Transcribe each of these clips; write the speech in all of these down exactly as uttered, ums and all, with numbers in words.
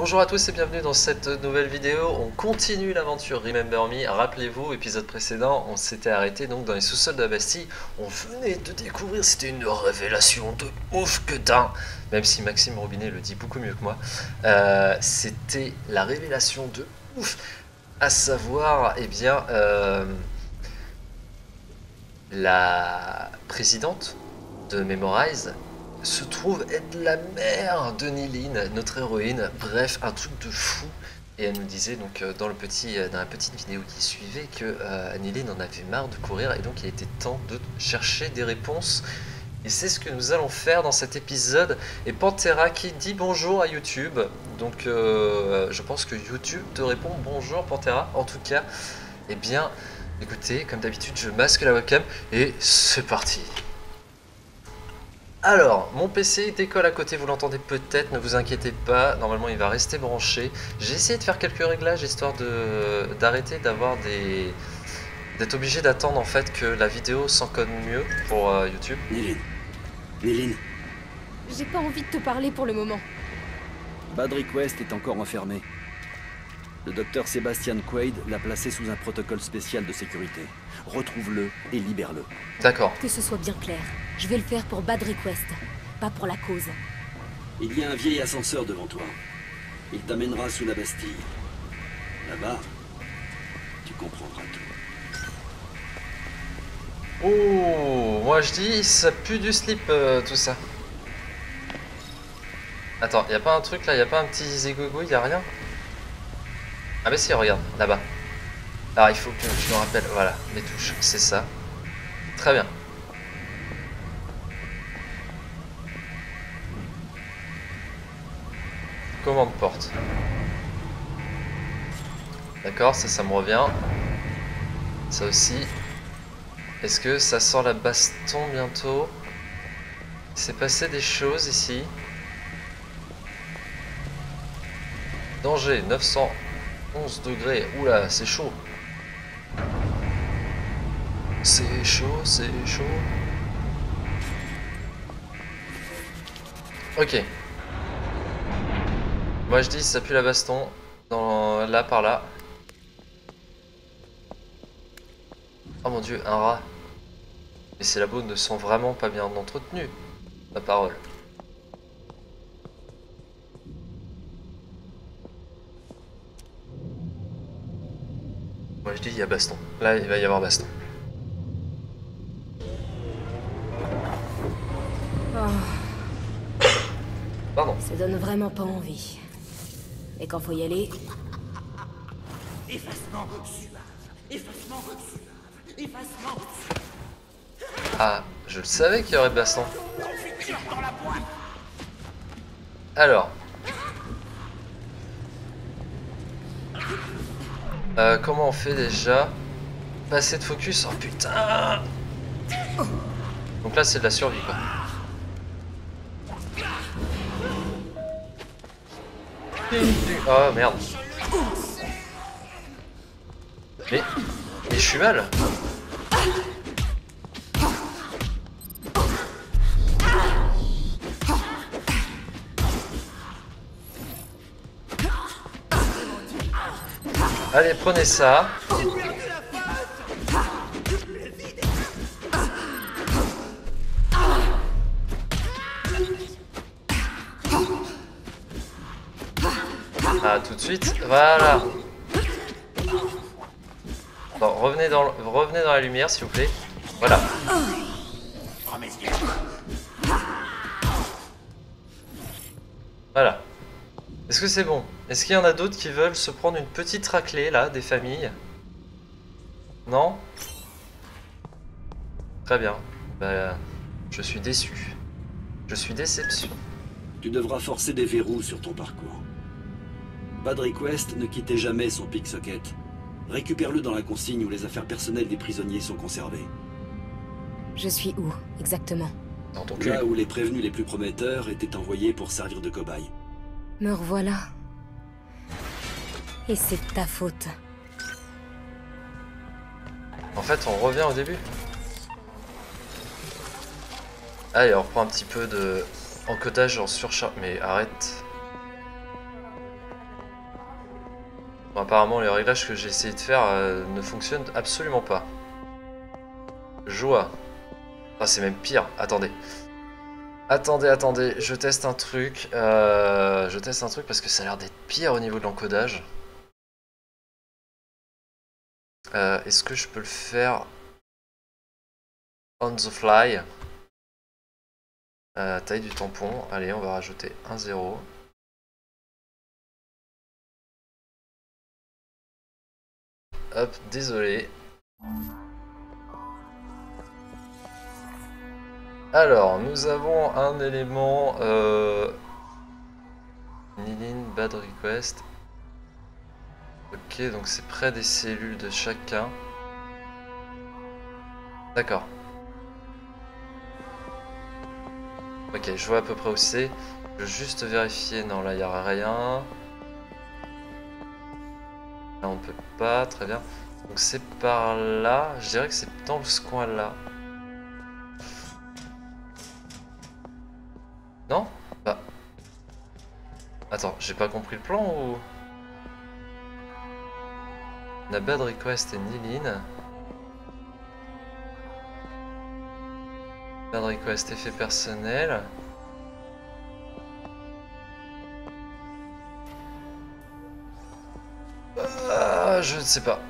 Bonjour à tous et bienvenue dans cette nouvelle vidéo. On continue l'aventure Remember Me. Rappelez-vous, épisode précédent, on s'était arrêté donc dans les sous-sols de la Bastille. On venait de découvrir, c'était une révélation de ouf que d'un, même si Maxime Robinet le dit beaucoup mieux que moi. Euh, c'était la révélation de ouf, à savoir, eh bien, euh, la présidente de Memorize se trouve être la mère de Nilin, notre héroïne, bref, un truc de fou. Et elle nous disait donc dans, le petit, dans la petite vidéo qui suivait que euh, Nilin en avait marre de courir et donc il était temps de chercher des réponses. Et c'est ce que nous allons faire dans cet épisode. Et Pantera qui dit bonjour à YouTube, donc euh, je pense que YouTube te répond bonjour Pantera, en tout cas. Eh bien, écoutez, comme d'habitude, je masque la webcam et c'est parti. Alors, mon P C décolle à côté, vous l'entendez peut-être, ne vous inquiétez pas, normalement il va rester branché. J'ai essayé de faire quelques réglages histoire d'arrêter de, d'avoir des... d'être obligé d'attendre en fait que la vidéo s'encode mieux pour euh, YouTube. Nilin, Nilin. J'ai pas envie de te parler pour le moment. Bad Request est encore enfermé. Le docteur Sébastien Quaid l'a placé sous un protocole spécial de sécurité. Retrouve-le et libère-le. D'accord. Que ce soit bien clair, je vais le faire pour Bad Request, pas pour la cause. Il y a un vieil ascenseur devant toi. Il t'amènera sous la Bastille. Là-bas, tu comprendras tout. Oh, moi je dis, ça pue du slip euh, tout ça. Attends, y a pas un truc là, y a pas un petit zigouigou, y a rien? Ah mais si, regarde, là-bas. Alors il faut que je me rappelle, voilà, mes touches, c'est ça. Très bien. Commande porte. D'accord, ça, ça me revient. Ça aussi. Est-ce que ça sort la baston bientôt? Il s'est passé des choses ici. Danger, neuf cent onze degrés, oula, c'est chaud. C'est chaud, c'est chaud. Ok. Moi je dis, ça pue la baston. Dans, là, par là. Oh mon dieu, un rat. Mais ces labos ne sont vraiment pas bien entretenus. Ma parole. Moi je dis il y a baston, là il va y avoir baston. Oh. Pardon. Ça donne vraiment pas envie. Et quand faut y aller... Effacement suave, effacement suave, effacement suave. Ah, je le savais qu'il y aurait baston. Alors... Euh, comment on fait déjà? Passer de focus, oh putain! Donc là c'est de la survie quoi. Oh merde. Mais, mais je suis mal. Allez, prenez ça. Ah, tout de suite. Voilà. Bon, revenez dans, le... revenez dans la lumière, s'il vous plaît. Voilà. Voilà. Est-ce que c'est bon? Est-ce qu'il y en a d'autres qui veulent se prendre une petite raclée, là, des familles? Non? Très bien. Bah, je suis déçu. Je suis déception. Tu devras forcer des verrous sur ton parcours. Bad Request ne quittait jamais son picksocket. Récupère-le dans la consigne où les affaires personnelles des prisonniers sont conservées. Je suis où, exactement? Dans ton cul. Là où les prévenus les plus prometteurs étaient envoyés pour servir de cobayes. Me revoilà. Et c'est ta faute. En fait, on revient au début. Allez, on reprend un petit peu de encodage en surcharge. Mais arrête. Bon, apparemment les réglages que j'ai essayé de faire euh, ne fonctionnent absolument pas. Joie. Ah, c'est même pire. Attendez. Attendez, attendez. Je teste un truc. Euh, je teste un truc parce que ça a l'air d'être pire au niveau de l'encodage. Euh, Est-ce que je peux le faire on the fly? euh, Taille du tampon. Allez, on va rajouter un zéro. Hop, désolé. Alors, nous avons un élément euh... Nilin, Bad Request. Ok, donc c'est près des cellules de chacun. D'accord. Ok, je vois à peu près où c'est. Je veux juste vérifier. Non, là, il n'y a rien. Là, on ne peut pas. Très bien. Donc c'est par là. Je dirais que c'est dans ce coin-là. Non ? Bah. Attends, j'ai pas compris le plan ou. On a Bad Request et Nilin. Bad Request, effet personnel. Euh, je ne sais pas.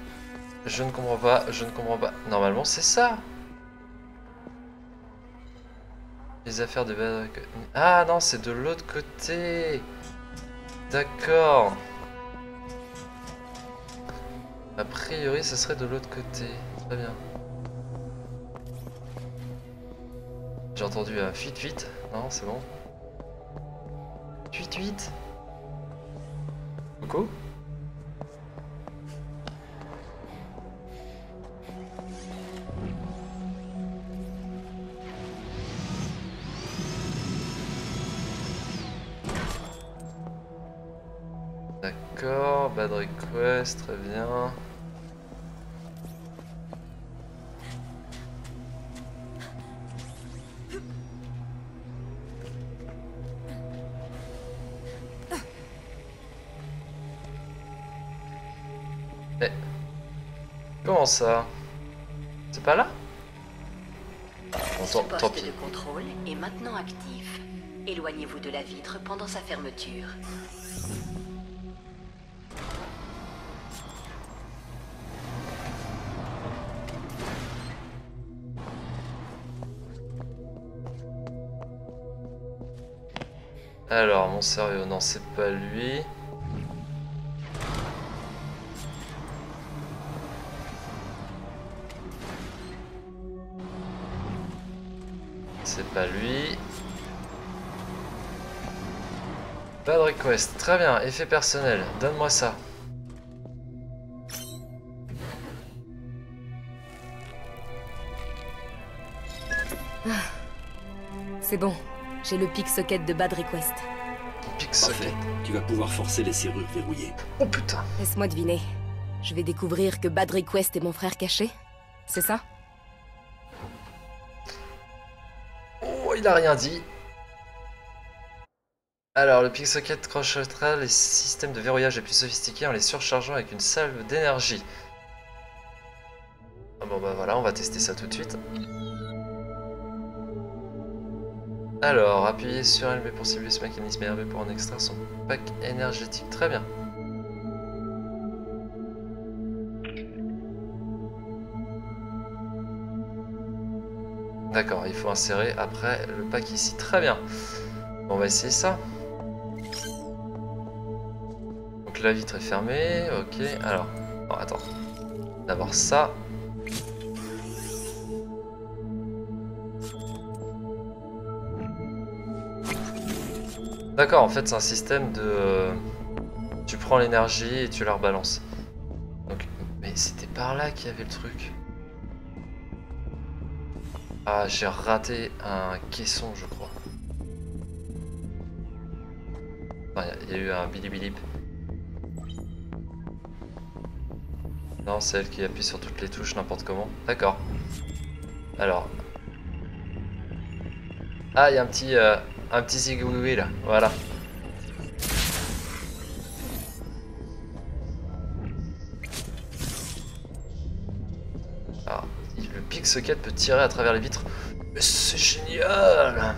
Je ne comprends pas, je ne comprends pas. Normalement, c'est ça. Les affaires de Bad Request. Ah non, c'est de l'autre côté. D'accord. A priori, ça serait de l'autre côté. Très bien. J'ai entendu un fuite fuite. Non, c'est bon. Fuite fuite. Coucou. Bad Request, très bien. Mais comment ça? C'est pas là? Ce poste de contrôle est maintenant actif. Éloignez-vous de la vitre pendant sa fermeture. Alors, mon sérieux, non, c'est pas lui. C'est pas lui. Bad Request, très bien, effet personnel, donne-moi ça. C'est bon. J'ai le pick-socket de Bad Request. Pick-socket. Tu vas pouvoir forcer les serrures verrouillées. Oh putain. Laisse-moi deviner. Je vais découvrir que Bad Request est mon frère caché. C'est ça? Oh, il a rien dit. Alors, le pick-socket crochera les systèmes de verrouillage les plus sophistiqués en les surchargeant avec une salve d'énergie. Ah bon bah voilà, on va tester ça tout de suite. Alors, appuyez sur L B pour cibler ce mécanisme et R B pour en extraire son pack énergétique. Très bien. D'accord, il faut insérer après le pack ici. Très bien. On va essayer ça. Donc la vitre est fermée. Ok, alors. Non, attends. D'abord ça. D'accord, en fait c'est un système de... Tu prends l'énergie et tu la rebalances. Donc, mais c'était par là qu'il y avait le truc. Ah, j'ai raté un caisson, je crois. Enfin, il y a eu un bilibilip. Non, c'est elle qui appuie sur toutes les touches n'importe comment. D'accord. Alors... Ah, il y a un petit... Euh... Un petit zigouigoui là, voilà. Kicksocket peut tirer à travers les vitres. Mais c'est génial!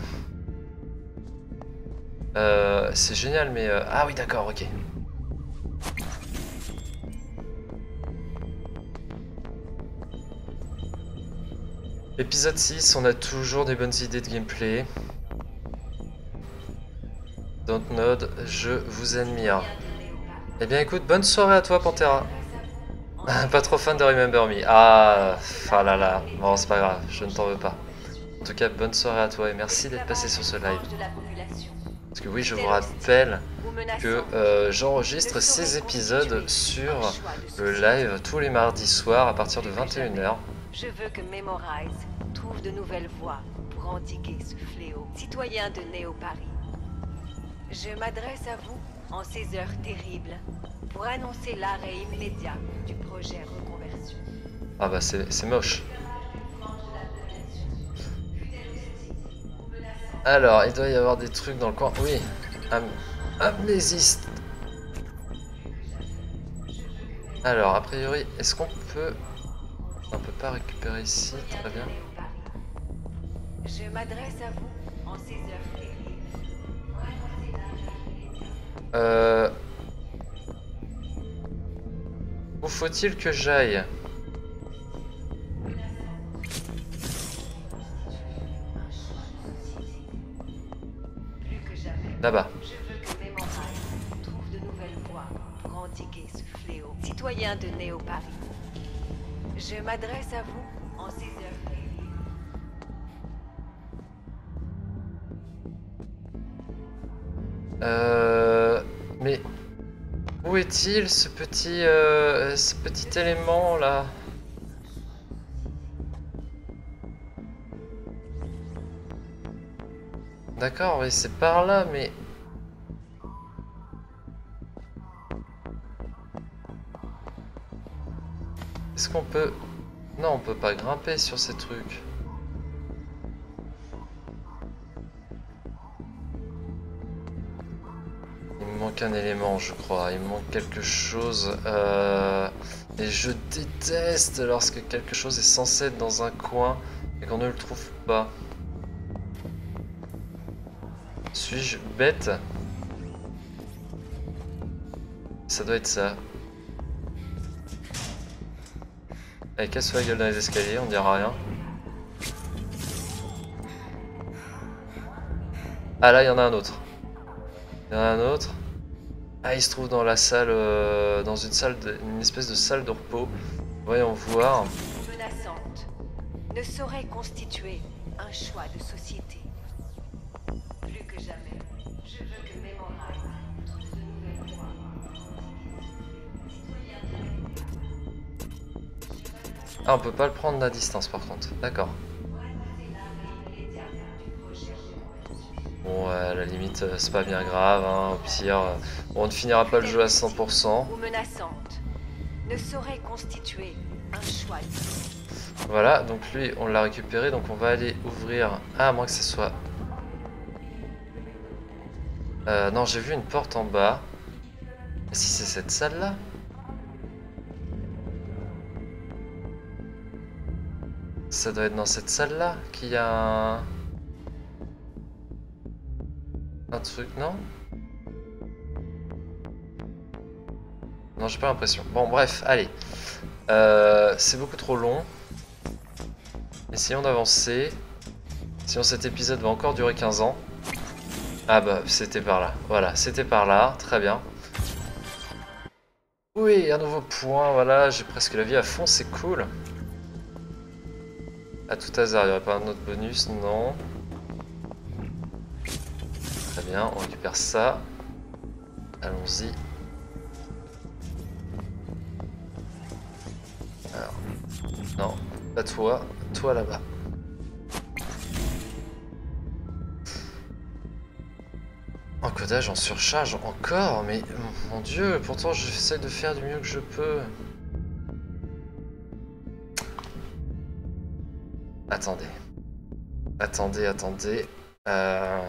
Euh, c'est génial, mais... Euh... Ah oui, d'accord, ok. Épisode six, on a toujours des bonnes idées de gameplay. Dontnode, je vous admire. Eh bien écoute, bonne soirée à toi Pantera. Pas trop fan de Remember Me. Ah, ah là là, bon c'est pas grave, je ne t'en veux pas. En tout cas, bonne soirée à toi et merci d'être passé sur ce live. Parce que oui, je vous rappelle que euh, j'enregistre ces épisodes sur le live tous les mardis soirs à partir de vingt et une heures. Je veux que Memorize trouve de nouvelles voies pour endiguer ce fléau. Citoyen de Néo-Paris, je m'adresse à vous en ces heures terribles pour annoncer l'arrêt immédiat du projet Reconversion. Ah bah c'est moche. Alors, il doit y avoir des trucs dans le coin. Oui, Am amnésiste. Alors, a priori, est-ce qu'on peut... On peut pas récupérer ici, très bien. Je m'adresse à vous en ces heures terribles. Euh... Où faut-il que j'aille? Là-bas. Je veux que Memorize trouve de nouvelles voies pour endiguer ce fléau. Citoyen de Néo-Paris, je m'adresse à vous en ces heures. Euh... Mais... Où est-il ce petit... Euh, ce petit élément là? D'accord, oui, c'est par là, mais... Est-ce qu'on peut... Non, on peut pas grimper sur ces trucs. Il me manque un élément, je crois. Il me manque quelque chose. Euh... Et je déteste lorsque quelque chose est censé être dans un coin et qu'on ne le trouve pas. Suis-je bête? Ça doit être ça. Allez, casse la gueule dans les escaliers, on dira rien. Ah là, il y en a un autre. Il y en a un autre. Ah, il se trouve dans la salle, euh, dans une salle, de, une espèce de salle de repos. Voyons voir. Menaçante ne saurait constituer un choix de société. Plus que jamais, je veux que Memorize trouve de nouvelles voies. Ah, on peut pas le prendre à distance par contre, d'accord. Bon, ouais, à la limite, c'est pas bien grave, hein. Au pire, on ne finira pas le jeu à cent pour cent. Voilà, donc lui, on l'a récupéré, donc on va aller ouvrir... Ah, à moins que ce soit... Euh, non, j'ai vu une porte en bas. Si c'est cette salle-là. Ça doit être dans cette salle-là qu'il y a un... un truc, non? Non, j'ai pas l'impression. Bon, bref, allez. Euh, c'est beaucoup trop long. Essayons d'avancer. Sinon, cet épisode va encore durer quinze ans. Ah bah, c'était par là. Voilà, c'était par là. Très bien. Oui, un nouveau point. Voilà, j'ai presque la vie à fond. C'est cool. À tout hasard, il n'y aurait pas un autre bonus? Non. Très bien, on récupère ça. Allons-y. Alors, non, pas toi. Toi là-bas. Encodage en surcharge encore, mais mon dieu, pourtant j'essaie de faire du mieux que je peux. Attendez, attendez, attendez. Euh...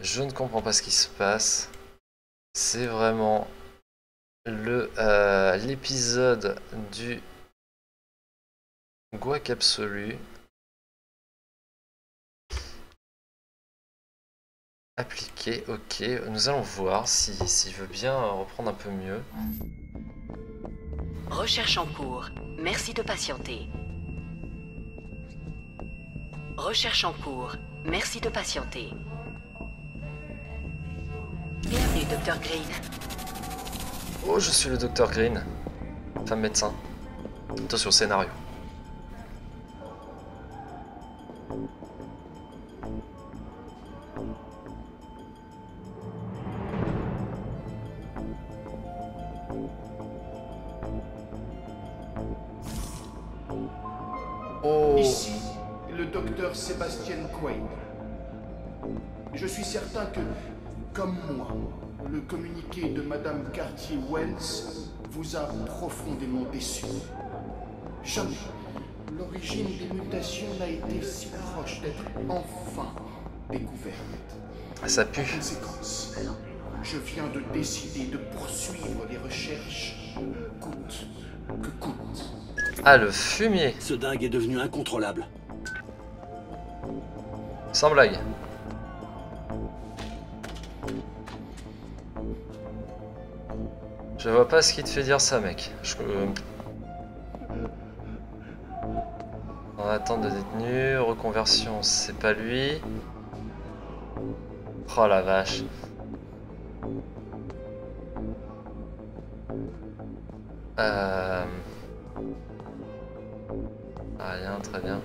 Je ne comprends pas ce qui se passe. C'est vraiment le euh, l'épisode du Gouac absolu. Appliqué, ok. Nous allons voir s'il si veut bien reprendre un peu mieux. Recherche en cours. Merci de patienter. Recherche en cours. Merci de patienter. Bienvenue, Docteur Green. Oh, je suis le Docteur Green. Femme médecin. Attention, scénario. Ici, le docteur Sébastien Quaid. Je suis certain que, comme moi, le communiqué de Madame Cartier-Wells vous a profondément déçu. Jamais l'origine des mutations n'a été si proche d'être enfin découverte. Ça pue. En conséquence, je viens de décider de poursuivre les recherches coûte que coûte. Ah, le fumier! Ce dingue est devenu incontrôlable. Sans blague. Je vois pas ce qui te fait dire ça, mec. Je... En attente de détenu, reconversion, c'est pas lui. Oh la vache. Euh... Ah, rien, très bien.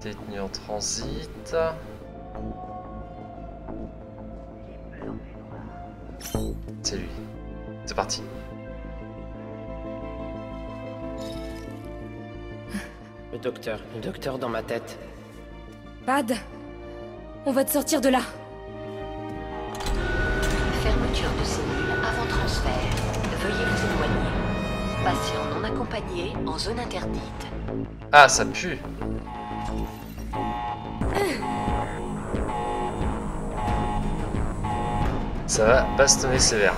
Détenu en transit. C'est lui. C'est parti. Le docteur, le docteur dans ma tête. Bad, on va te sortir de là. Fermeture de cellules avant transfert. Veuillez vous éloigner. Patient non accompagné en zone interdite. Ah, ça pue. Ça va bastonner sévère.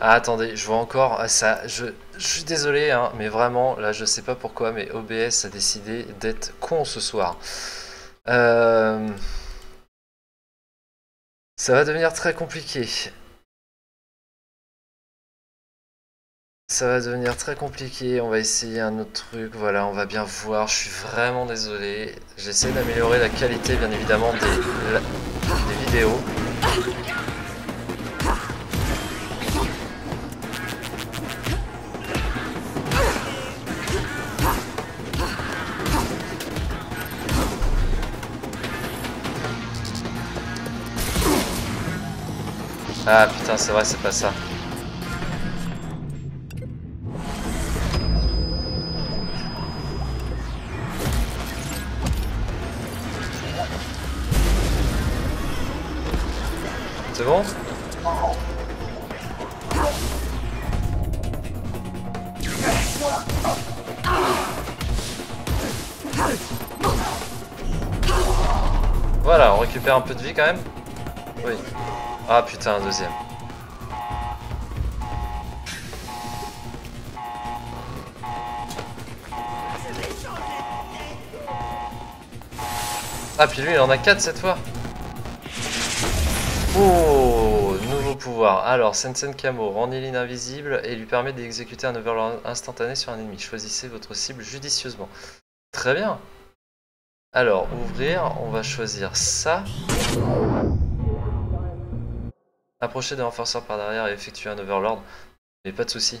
Ah, attendez, je vois encore ça. Je, je suis désolé, hein, mais vraiment, là, je sais pas pourquoi, mais O B S a décidé d'être con ce soir. Euh... Ça va devenir très compliqué. Ça va devenir très compliqué. On va essayer un autre truc. Voilà, on va bien voir. Je suis vraiment désolé. J'essaie d'améliorer la qualité, bien évidemment, des, la, des vidéos. Ah putain, c'est vrai, c'est pas ça. C'est bon? Voilà, on récupère un peu de vie quand même. Oui. Ah putain, un deuxième. Ah puis lui il en a quatre cette fois. Oh, nouveau pouvoir. Alors Sensen Camo rend Nilin invisible et lui permet d'exécuter un overlord instantané sur un ennemi. Choisissez votre cible judicieusement. Très bien. Alors ouvrir, on va choisir ça. Approcher des renforceurs par derrière et effectuer un overlord, mais pas de soucis.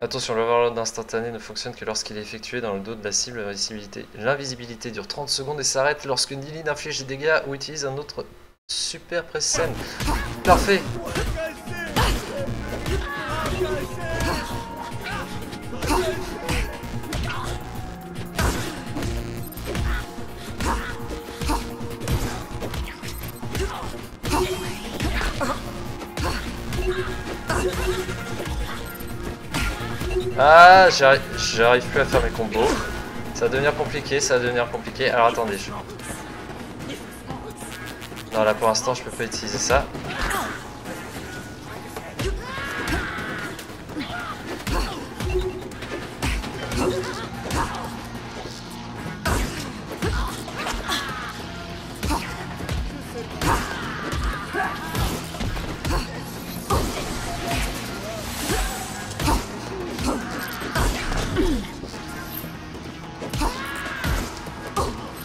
Ah Attention, l'overload instantané ne fonctionne que lorsqu'il est effectué dans le dos de la cible. L'invisibilité dure trente secondes et s'arrête lorsque Nilin inflige des dégâts ou utilise un autre super press-scène. Parfait. Ah, j'arrive plus à faire mes combos. Ça va devenir compliqué, ça va devenir compliqué. Alors attendez, je... Non, là pour l'instant je peux pas utiliser ça.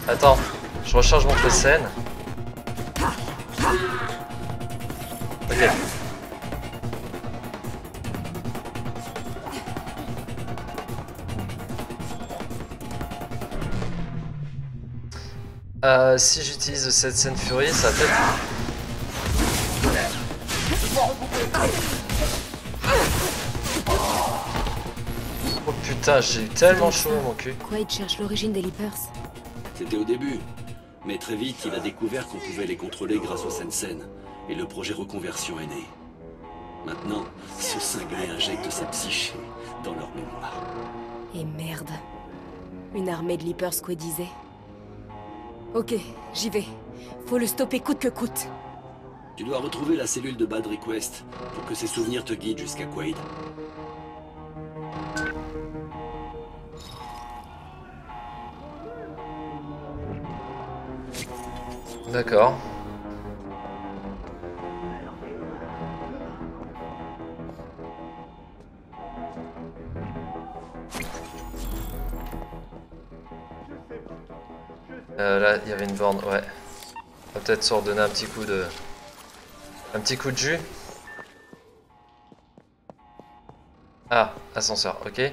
Attends, je recharge mon P C N. Ok. Euh, si j'utilise cette scène Fury, ça va peut-être... Oh putain, j'ai eu tellement chaud mon cul. Quaid cherche l'origine des Leapers. C'était au début, mais très vite il a découvert qu'on pouvait les contrôler grâce au Sensen, et le projet Reconversion est né. Maintenant, ce cinglé injecte sa psyché dans leur mémoire. Et merde, une armée de Leapers quoi disait. Ok, j'y vais. Faut le stopper coûte que coûte. Tu dois retrouver la cellule de Bad Request pour que ses souvenirs te guident jusqu'à Quaid. D'accord. Euh, là, il y avait une borne, ouais. On va peut-être se redonner un petit coup de... Un petit coup de jus. Ah, ascenseur, ok.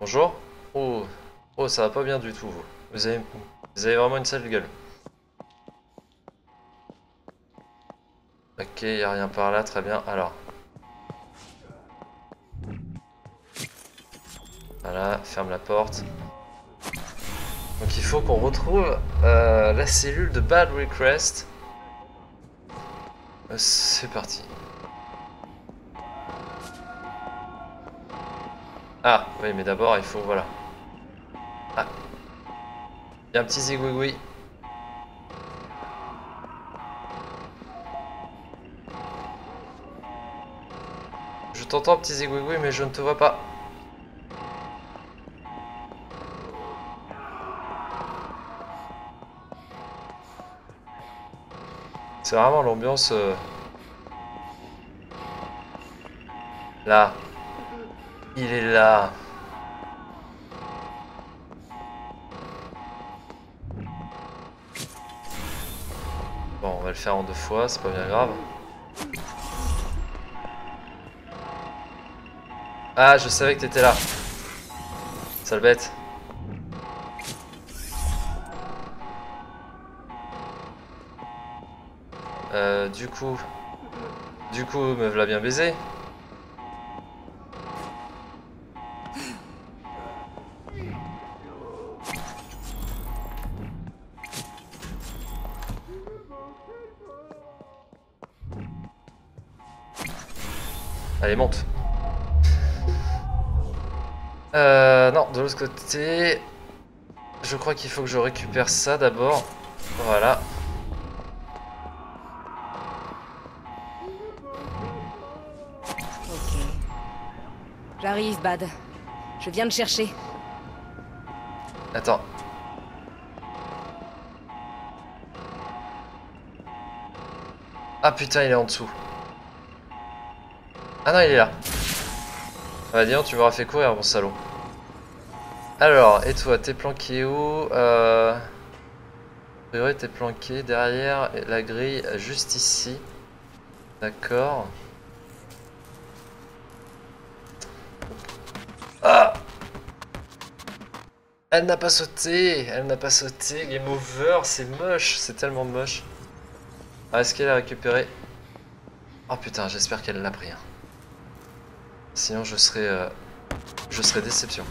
Bonjour. Oh, oh, ça va pas bien du tout, vous. Vous avez, vous avez vraiment une sale gueule. Ok, il n'y a rien par là, très bien. Alors. Voilà, ferme la porte. Donc il faut qu'on retrouve euh, la cellule de Bad Request. C'est parti. Ah, oui, mais d'abord il faut, voilà. Ah. Il y a un petit zigouigoui. Je t'entends petit zigouigoui mais je ne te vois pas. C'est vraiment l'ambiance euh... là. Il est là. Bon, on va le faire en deux fois, c'est pas bien grave. Ah, je savais que t'étais là. Sale bête. Euh, du coup... Du coup, me v'là bien baisé. Allez, monte. Euh, non, de l'autre côté, je crois qu'il faut que je récupère ça d'abord. Voilà. Ok. J'arrive, Bad. Je viens de chercher. Attends. Ah putain, il est en dessous. Ah non, il est là. Bah dis donc, tu m'auras fait courir, mon salaud. Alors, et toi, t'es planqué où? euh... A priori, t'es planqué derrière la grille, juste ici. D'accord. Elle n'a pas sauté, elle n'a pas sauté, game over, c'est moche, c'est tellement moche. Ah, est-ce qu'elle a récupéré? Oh putain, j'espère qu'elle l'a pris. Sinon je serais, euh, je serais déception.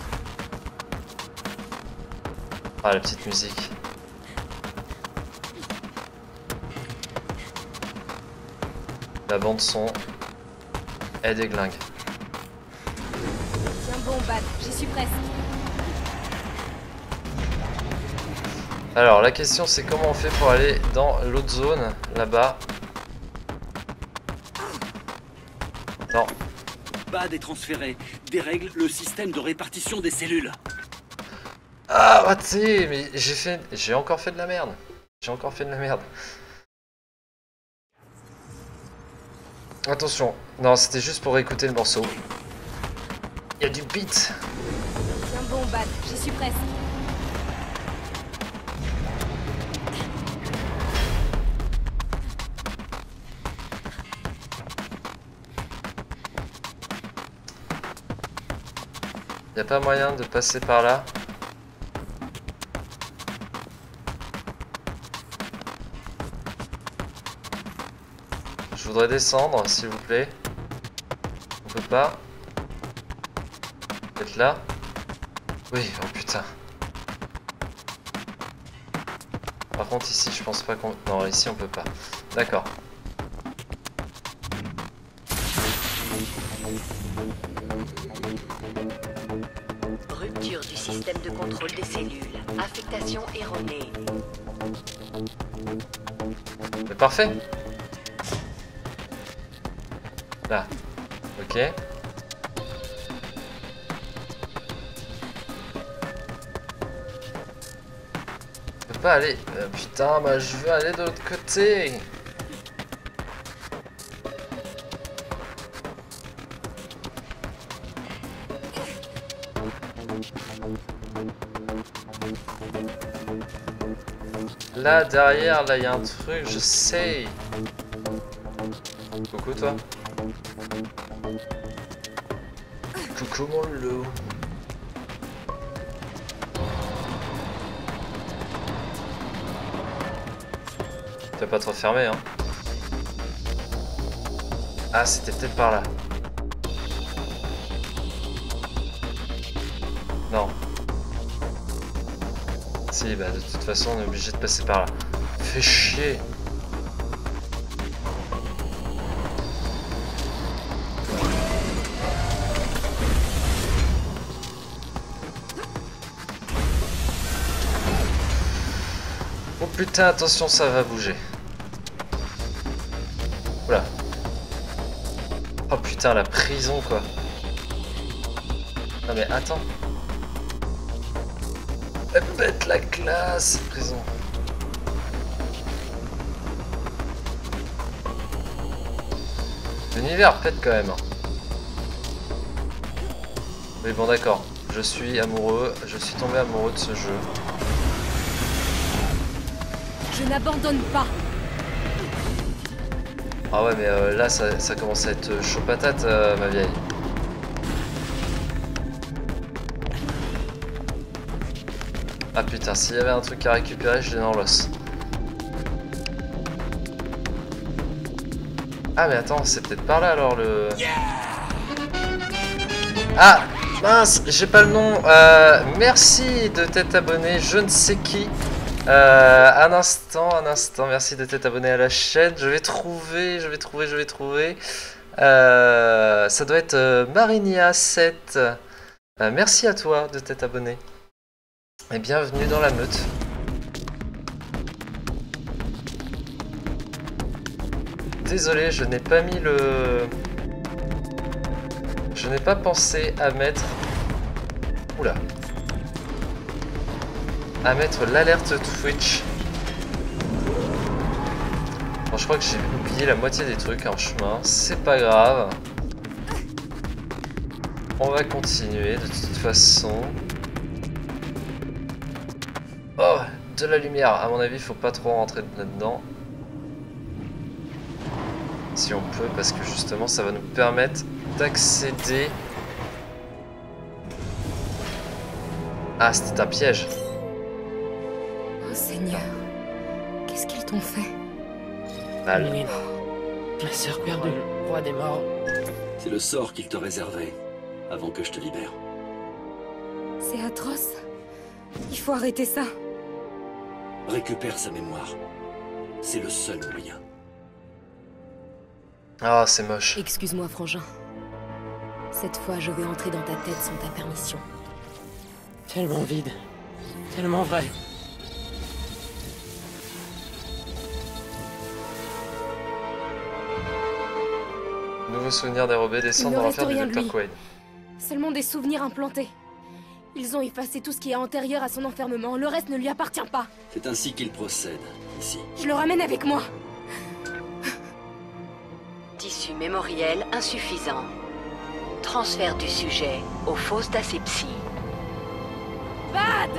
Ah, la petite musique. La bande son est déglingue. Tiens bon, Bad, j'y suis presque. Alors la question c'est comment on fait pour aller dans l'autre zone là-bas. Non. Bad est transféré. Dérègle le système de répartition des cellules. Ah bah tu sais, mais j'ai fait, j'ai encore fait de la merde. J'ai encore fait de la merde. Attention, non c'était juste pour écouter le morceau. Il y a du beat. Tiens bon, Bad, j'y suis presque. Y'a pas moyen de passer par là. Je voudrais descendre, s'il vous plaît. On peut pas. Être là. Oui, oh putain. Par contre, ici, je pense pas qu'on... Non, ici, on peut pas. D'accord. Rupture du système de contrôle des cellules. Affectation erronée. C'est parfait. Là. Ok. Je peux pas aller. Euh, putain, bah je veux aller de l'autre côté. Là, derrière, là, il y a un truc, je sais. Coucou, toi. Coucou, mon Lelo. T'as pas trop fermé, hein. Ah, c'était peut-être par là. Non. Si, bah de toute façon on est obligé de passer par là. Fais chier. Oh putain, attention, ça va bouger. Voilà. Oh putain, la prison quoi. Non mais attends. Elle pète la classe, prison. L'univers pète quand même. Mais bon d'accord, je suis amoureux, je suis tombé amoureux de ce jeu. Je n'abandonne pas. Ah ouais mais euh, là ça, ça commence à être chaud patate euh, ma vieille. Ah putain, s'il y avait un truc à récupérer, je l'ai dans l'os. Ah mais attends, c'est peut-être par là alors le... Yeah ah mince, j'ai pas le nom. Euh, merci de t'être abonné, je ne sais qui. Euh, un instant, un instant, merci de t'être abonné à la chaîne. Je vais trouver, je vais trouver, je vais trouver. Euh, ça doit être euh, Marinia sept. Euh, merci à toi de t'être abonné. Et bienvenue dans la meute. Désolé, je n'ai pas mis le... Je n'ai pas pensé à mettre... Oula. À mettre l'alerte Twitch. Bon, je crois que j'ai oublié la moitié des trucs en chemin. C'est pas grave. On va continuer de toute façon. Oh, de la lumière. À mon avis, faut pas trop rentrer là-dedans. Si on peut, parce que justement, ça va nous permettre d'accéder Ah, c'était un piège. Oh Seigneur, qu'est-ce qu'ils t'ont fait? Mal. Ma sœur perdue, roi des morts. C'est le sort qu'ils te réservaient avant que je te libère. C'est atroce. Il faut arrêter ça. Récupère sa mémoire. C'est le seul moyen. Ah, c'est moche. Excuse-moi, frangin. Cette fois, je vais entrer dans ta tête sans ta permission. Tellement vide. Tellement vrai. Nouveaux souvenirs dérobés, descendre dans l'affaire du docteur Quaid. Seulement des souvenirs implantés. Ils ont effacé tout ce qui est antérieur à son enfermement. Le reste ne lui appartient pas. C'est ainsi qu'il procède, ici. Je le ramène avec moi. Tissu mémoriel insuffisant. Transfert du sujet aux fosses d'asepsie. Bad!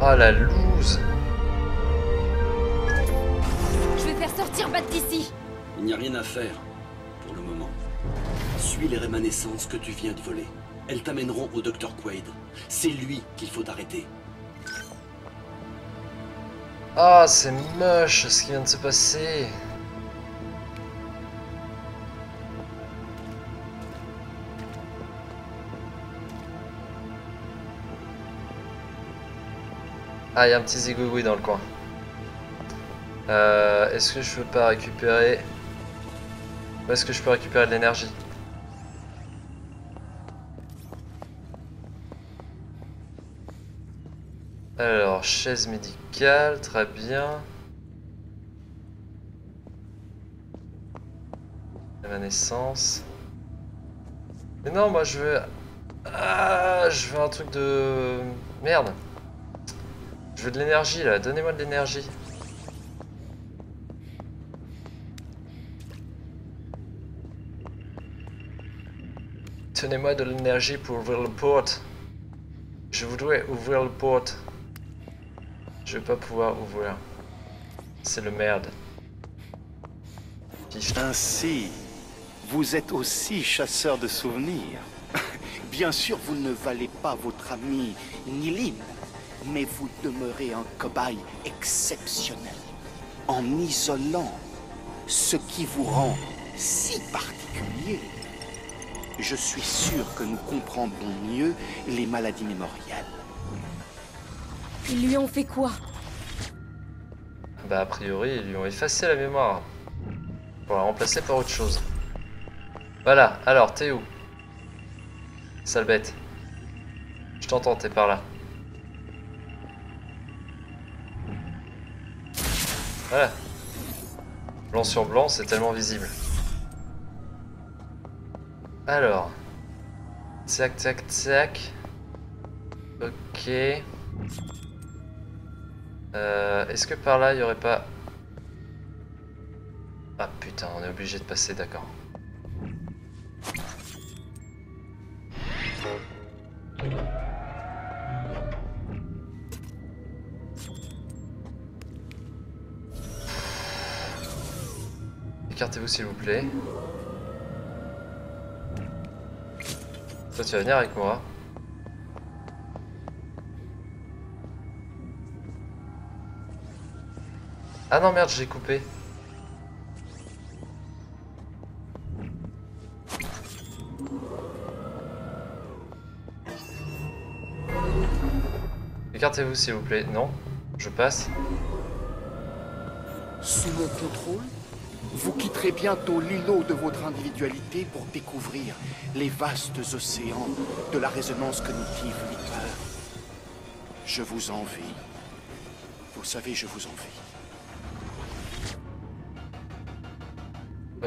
Ah la loose. Je vais faire sortir Bad d'ici. Il n'y a rien à faire, pour le moment. Suis les rémanescences que tu viens de voler. Elles t'amèneront au docteur Quaid. C'est lui qu'il faut arrêter. Ah, c'est moche ce qui vient de se passer. Ah, il y a un petit zigouigoui dans le coin. Euh, est-ce que je peux pas récupérer... Où est-ce que je peux récupérer de l'énergie? Alors, chaise médicale, très bien. Rémanescence. Mais non, moi je veux... Ah, je veux un truc de... Merde. Je veux de l'énergie là, donnez-moi de l'énergie. Donnez-moi de l'énergie pour ouvrir le porte. Je voudrais ouvrir le porte. Je vais pas pouvoir ouvrir. C'est le merde. Pif. Ainsi, vous êtes aussi chasseur de souvenirs. Bien sûr, vous ne valez pas votre ami Nilin. Mais vous demeurez un cobaye exceptionnel, en isolant ce qui vous rend si particulier. Je suis sûr que nous comprendrons mieux les maladies mémorielles. Ils lui ont fait quoi? Bah a priori, ils lui ont effacé la mémoire, pour la remplacer par autre chose. Voilà, alors t'es où? Sale bête. Je t'entends, t'es par là. Voilà. Blanc sur blanc, c'est tellement visible. Alors. Tac, tac, tac. Ok. Euh, Est-ce que par là, il n'y aurait pas... Ah putain, on est obligé de passer, d'accord. Écartez-vous s'il vous plaît. Toi tu vas venir avec moi. Ah non merde, j'ai coupé. Écartez-vous s'il vous plaît. Non, je passe. Sous mon contrôle ? Vous quitterez bientôt l'îlot de votre individualité pour découvrir les vastes océans de la résonance cognitive Leapers. Je vous envie. Vous savez, je vous envie.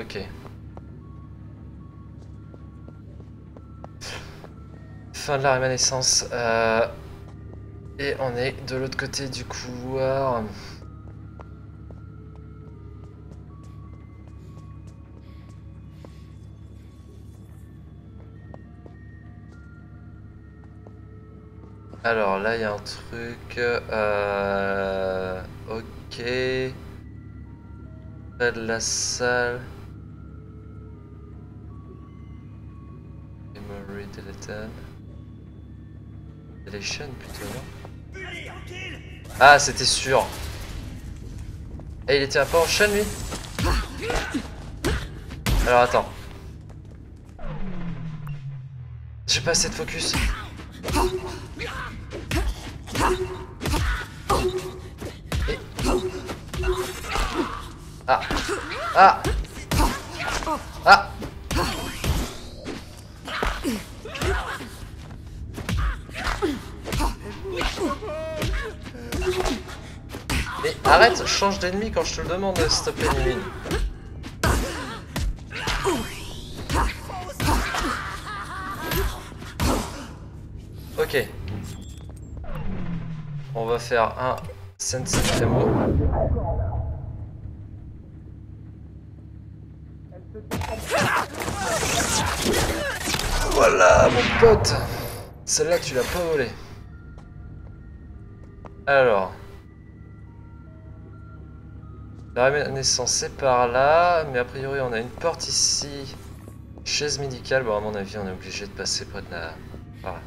Ok. Fin de la rémanescence. Euh... Et on est de l'autre côté du couloir. Alors là il y a un truc, euh, ok, près de la salle, memory deleted, Selection, putain. Ah, c'était sûr. Et il était un peu en chaîne, lui. Alors, attends. J'ai pas assez de focus. Et... Ah. Ah. Ah. Mais arrête, change d'ennemi quand je te le demande, s'il te plaît, Nilin. Ok. On va faire un Sensen Demo. Voilà, mon pote. Celle-là, tu l'as pas volée. Alors. La renaissance, c'est par là. Mais a priori, on a une porte ici. Chaise médicale. Bon, à mon avis, on est obligé de passer près de la... Par là.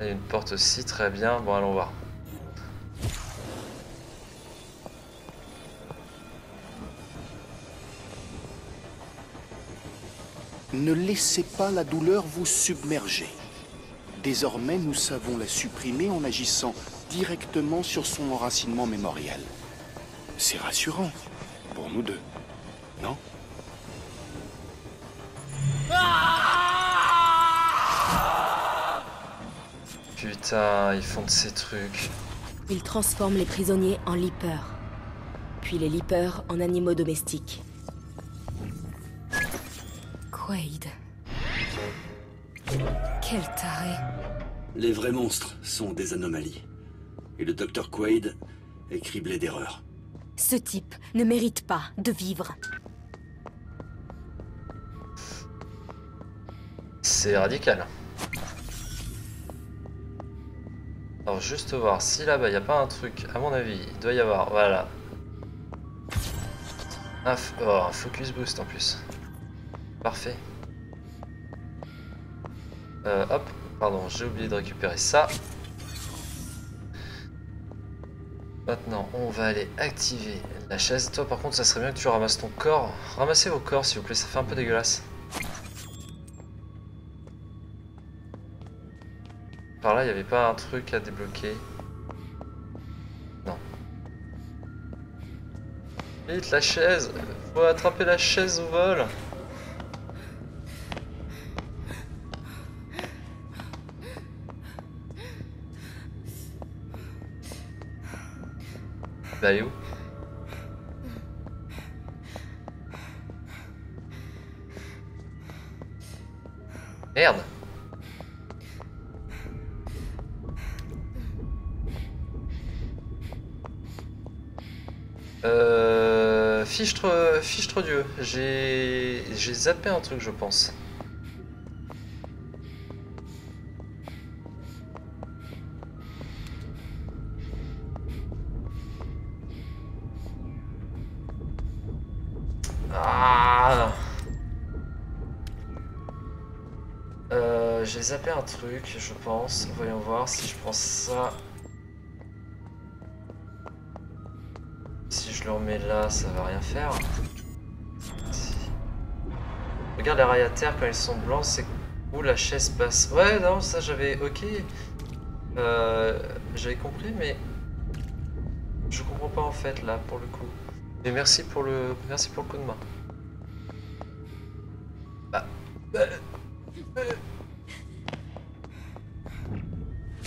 Il y a une porte aussi, très bien. Bon, allons voir. Ne laissez pas la douleur vous submerger. Désormais, nous savons la supprimer en agissant directement sur son enracinement mémoriel. C'est rassurant, pour nous deux, non ? Putain, ils font de ces trucs. Ils transforment les prisonniers en leapers, puis les leapers en animaux domestiques. Quaid. Quel taré. Les vrais monstres sont des anomalies. Et le docteur Quaid est criblé d'erreurs. Ce type ne mérite pas de vivre. C'est radical. Alors juste voir si là-bas il n'y a pas un truc, à mon avis, il doit y avoir, voilà. Un, oh, un focus boost en plus. Parfait. Euh, hop, pardon, j'ai oublié de récupérer ça. Maintenant, on va aller activer la chaise. Toi par contre, ça serait bien que tu ramasses ton corps. Ramassez vos corps s'il vous plaît, ça fait un peu dégueulasse. Par là, il n'y avait pas un truc à débloquer. Non. Vite, la chaise. Faut attraper la chaise au vol. Bah, elle est où ? Merde. Euh... Fichtre... Fichtre Dieu. J'ai... J'ai zappé un truc, je pense. Ah euh, j'ai zappé un truc, je pense. Voyons voir si je prends ça... Mais là, ça va rien faire. Regarde les rails à terre quand ils sont blancs, c'est où la chaise passe. Ouais, non, ça j'avais ok, euh, j'avais compris, mais je comprends pas en fait là pour le coup. Mais merci pour le, merci pour le coup de main. Ah.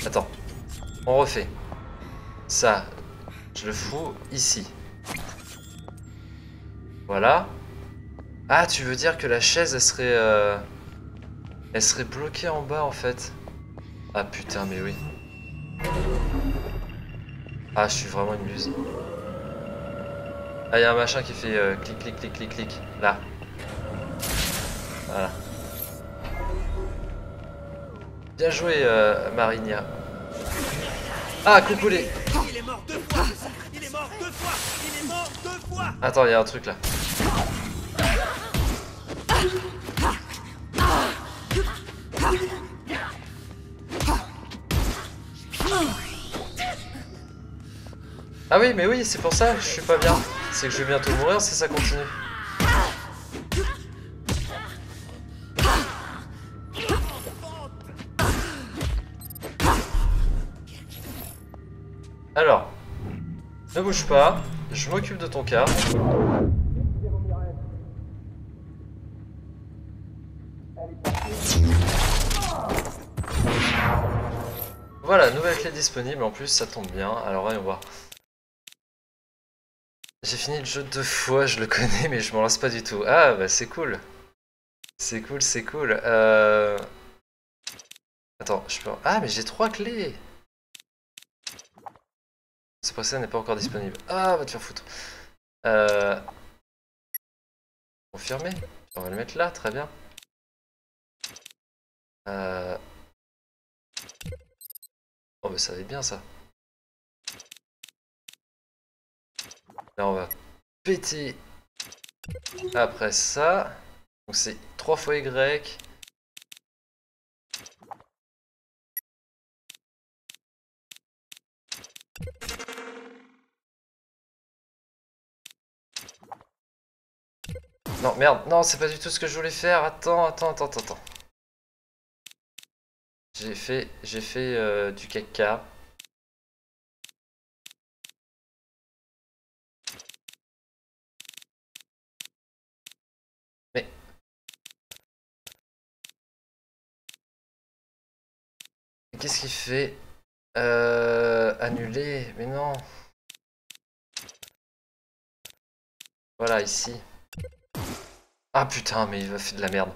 Attends, on refait. Ça, je le fous ici. Voilà. Ah, tu veux dire que la chaise, elle serait... Euh... Elle serait bloquée en bas, en fait. Ah, putain, mais oui. Ah, je suis vraiment une luse. Ah, il y a un machin qui fait euh, clic, clic, clic, clic, clic. Là. Voilà. Bien joué, euh, Marinia. Ah, coucou les... Il est mort deux fois. Il est mort deux fois. Il est mort deux fois. Attends, il y a un truc là. Ah oui, mais oui, c'est pour ça, je suis pas bien. C'est que je vais bientôt mourir si ça continue. Alors, ne bouge pas, je m'occupe de ton cas. Voilà, nouvelle clé disponible, en plus ça tombe bien, alors allons voir. J'ai fini le jeu deux fois, je le connais, mais je m'en lasse pas du tout. Ah bah c'est cool. C'est cool, c'est cool. Euh... Attends, je peux... Ah mais j'ai trois clés. Ce procès n'est pas encore disponible. Ah, va te faire foutre. Euh... Confirmé. On va le mettre là, très bien. Euh... Oh, bah ça va être bien ça. Là, on va péter. Après ça. Donc c'est trois fois Y. Non, merde, non, c'est pas du tout ce que je voulais faire. Attends, attends, attends, attends. J'ai fait, j'ai fait euh, du caca. Mais. Qu'est-ce qu'il fait? Euh, annuler, mais non. Voilà, ici. Ah putain, mais il va faire de la merde.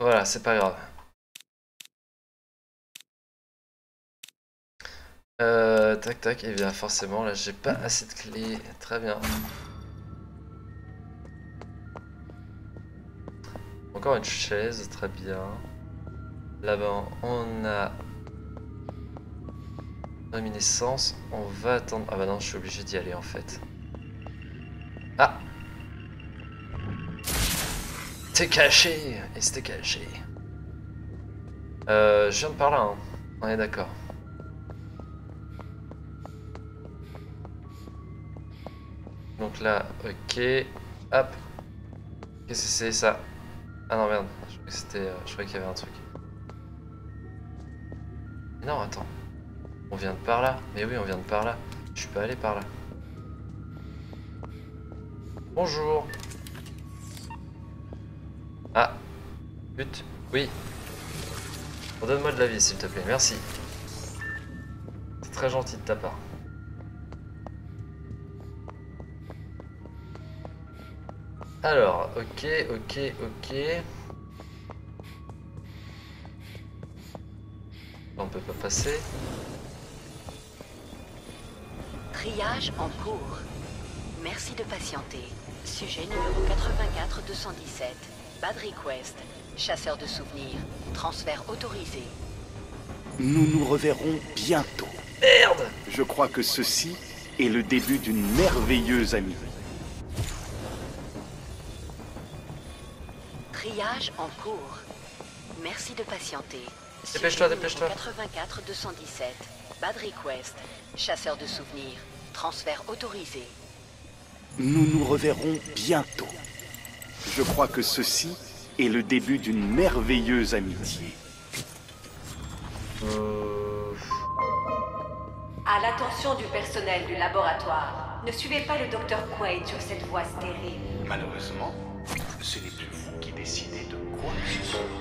Voilà, c'est pas grave. Euh, tac tac, et bien forcément, là j'ai pas assez de clés. Très bien. Encore une chaise, très bien. Là-bas, on a... Réminiscence, on va attendre... Ah bah non, je suis obligé d'y aller en fait. Ah! C'était caché! Et c'était caché. Euh, je viens de par là, hein. On est d'accord. Donc là, ok. Hop. Qu'est-ce que c'est ça? Ah non, merde. Je croyais qu'il y avait un truc. Non, attends. On vient de par là. Mais oui, on vient de par là. Je suis pas allé par là. Bonjour. Ah. But. Oui. Redonne-moi de la vie, s'il te plaît. Merci. C'est très gentil de ta part. Alors, ok, ok, ok. On peut pas passer. Triage en cours. Merci de patienter. Sujet numéro quatre-vingt-quatre deux cent dix-sept. Bad Request. Chasseur de souvenirs. Transfert autorisé. Nous nous reverrons bientôt. Merde! Je crois que ceci est le début d'une merveilleuse amie. Triage en cours. Merci de patienter. Dépêche-toi, dépêche-toi. quatre-vingt-quatre deux cent dix-sept. Bad Request. Chasseur de souvenirs, transfert autorisé. Nous nous reverrons bientôt. Je crois que ceci est le début d'une merveilleuse amitié. Euh... À l'attention du personnel du laboratoire, ne suivez pas le docteur Quaid sur cette voie stérile. Malheureusement, ce n'est plus vous qui décidez de quoi.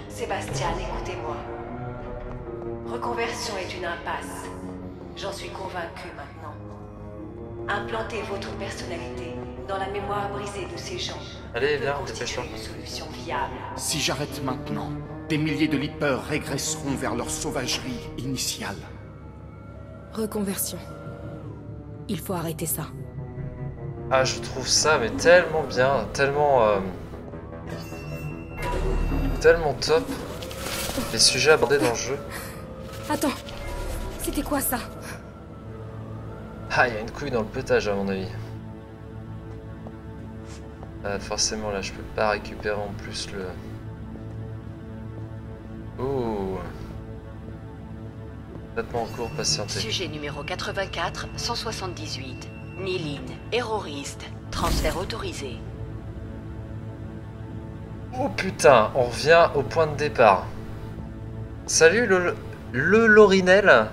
Sébastien, écoutez-moi. Reconversion est une impasse. J'en suis convaincu maintenant. Implantez votre personnalité dans la mémoire brisée de ces gens. Allez, viens, dépêche-toi. Une solution viable. Si j'arrête maintenant, des milliers de Leapers régresseront vers leur sauvagerie initiale. Reconversion. Il faut arrêter ça. Ah, je trouve ça mais tellement bien, tellement... Euh, tellement top. Les sujets abordés dans le jeu. Attends, c'était quoi ça ? Ah, il y a une couille dans le potage à mon avis. Ah, forcément là je peux pas récupérer en plus le... Ouh. Traitement en cours, patienté. Sujet numéro quatre-vingt-quatre cent soixante-dix-huit. Nilin, terroriste. Transfert autorisé. Oh putain, on revient au point de départ. Salut le, le Lorinel.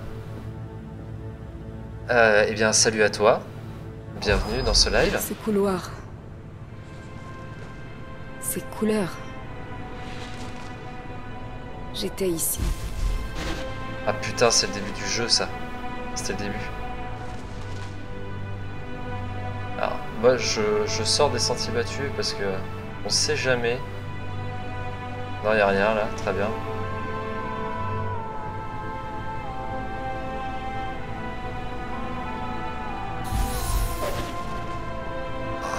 Euh, eh bien, salut à toi. Bienvenue dans ce live. Ces couloirs. Ces couleurs. J'étais ici. Ah putain, c'est le début du jeu, ça. C'était le début. Alors, moi, je, je sors des sentiers battus parce que on sait jamais. Non, il n'y a rien là, très bien.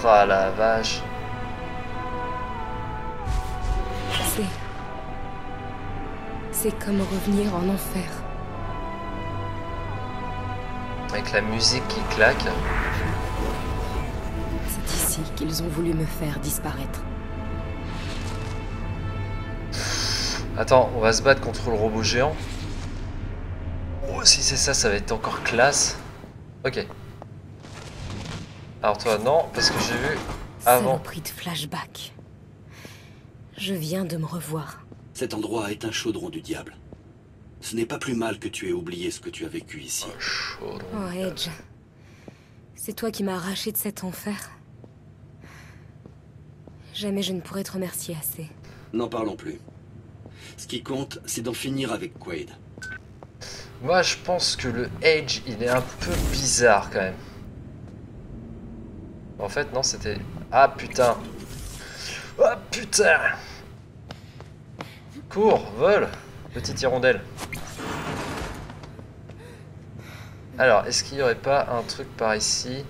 Ah oh, la vache. C'est... C'est comme revenir en enfer. Avec la musique qui claque. C'est ici qu'ils ont voulu me faire disparaître. Attends, on va se battre contre le robot géant. Oh, si c'est ça, ça va être encore classe. Ok. Alors toi, non, parce que j'ai vu avant... Saloperie de flashback. Je viens de me revoir. Cet endroit est un chaudron du diable. Ce n'est pas plus mal que tu aies oublié ce que tu as vécu ici. Un chaudron. Oh, Edge. C'est toi qui m'as arraché de cet enfer. Jamais je ne pourrais te remercier assez. N'en parlons plus. Ce qui compte, c'est d'en finir avec Quaid. Moi, je pense que le Edge, il est un peu bizarre quand même. En fait, non, c'était... Ah, putain. Ah, putain. Cours, vole, petite hirondelle. Alors, est-ce qu'il n'y aurait pas un truc par ici?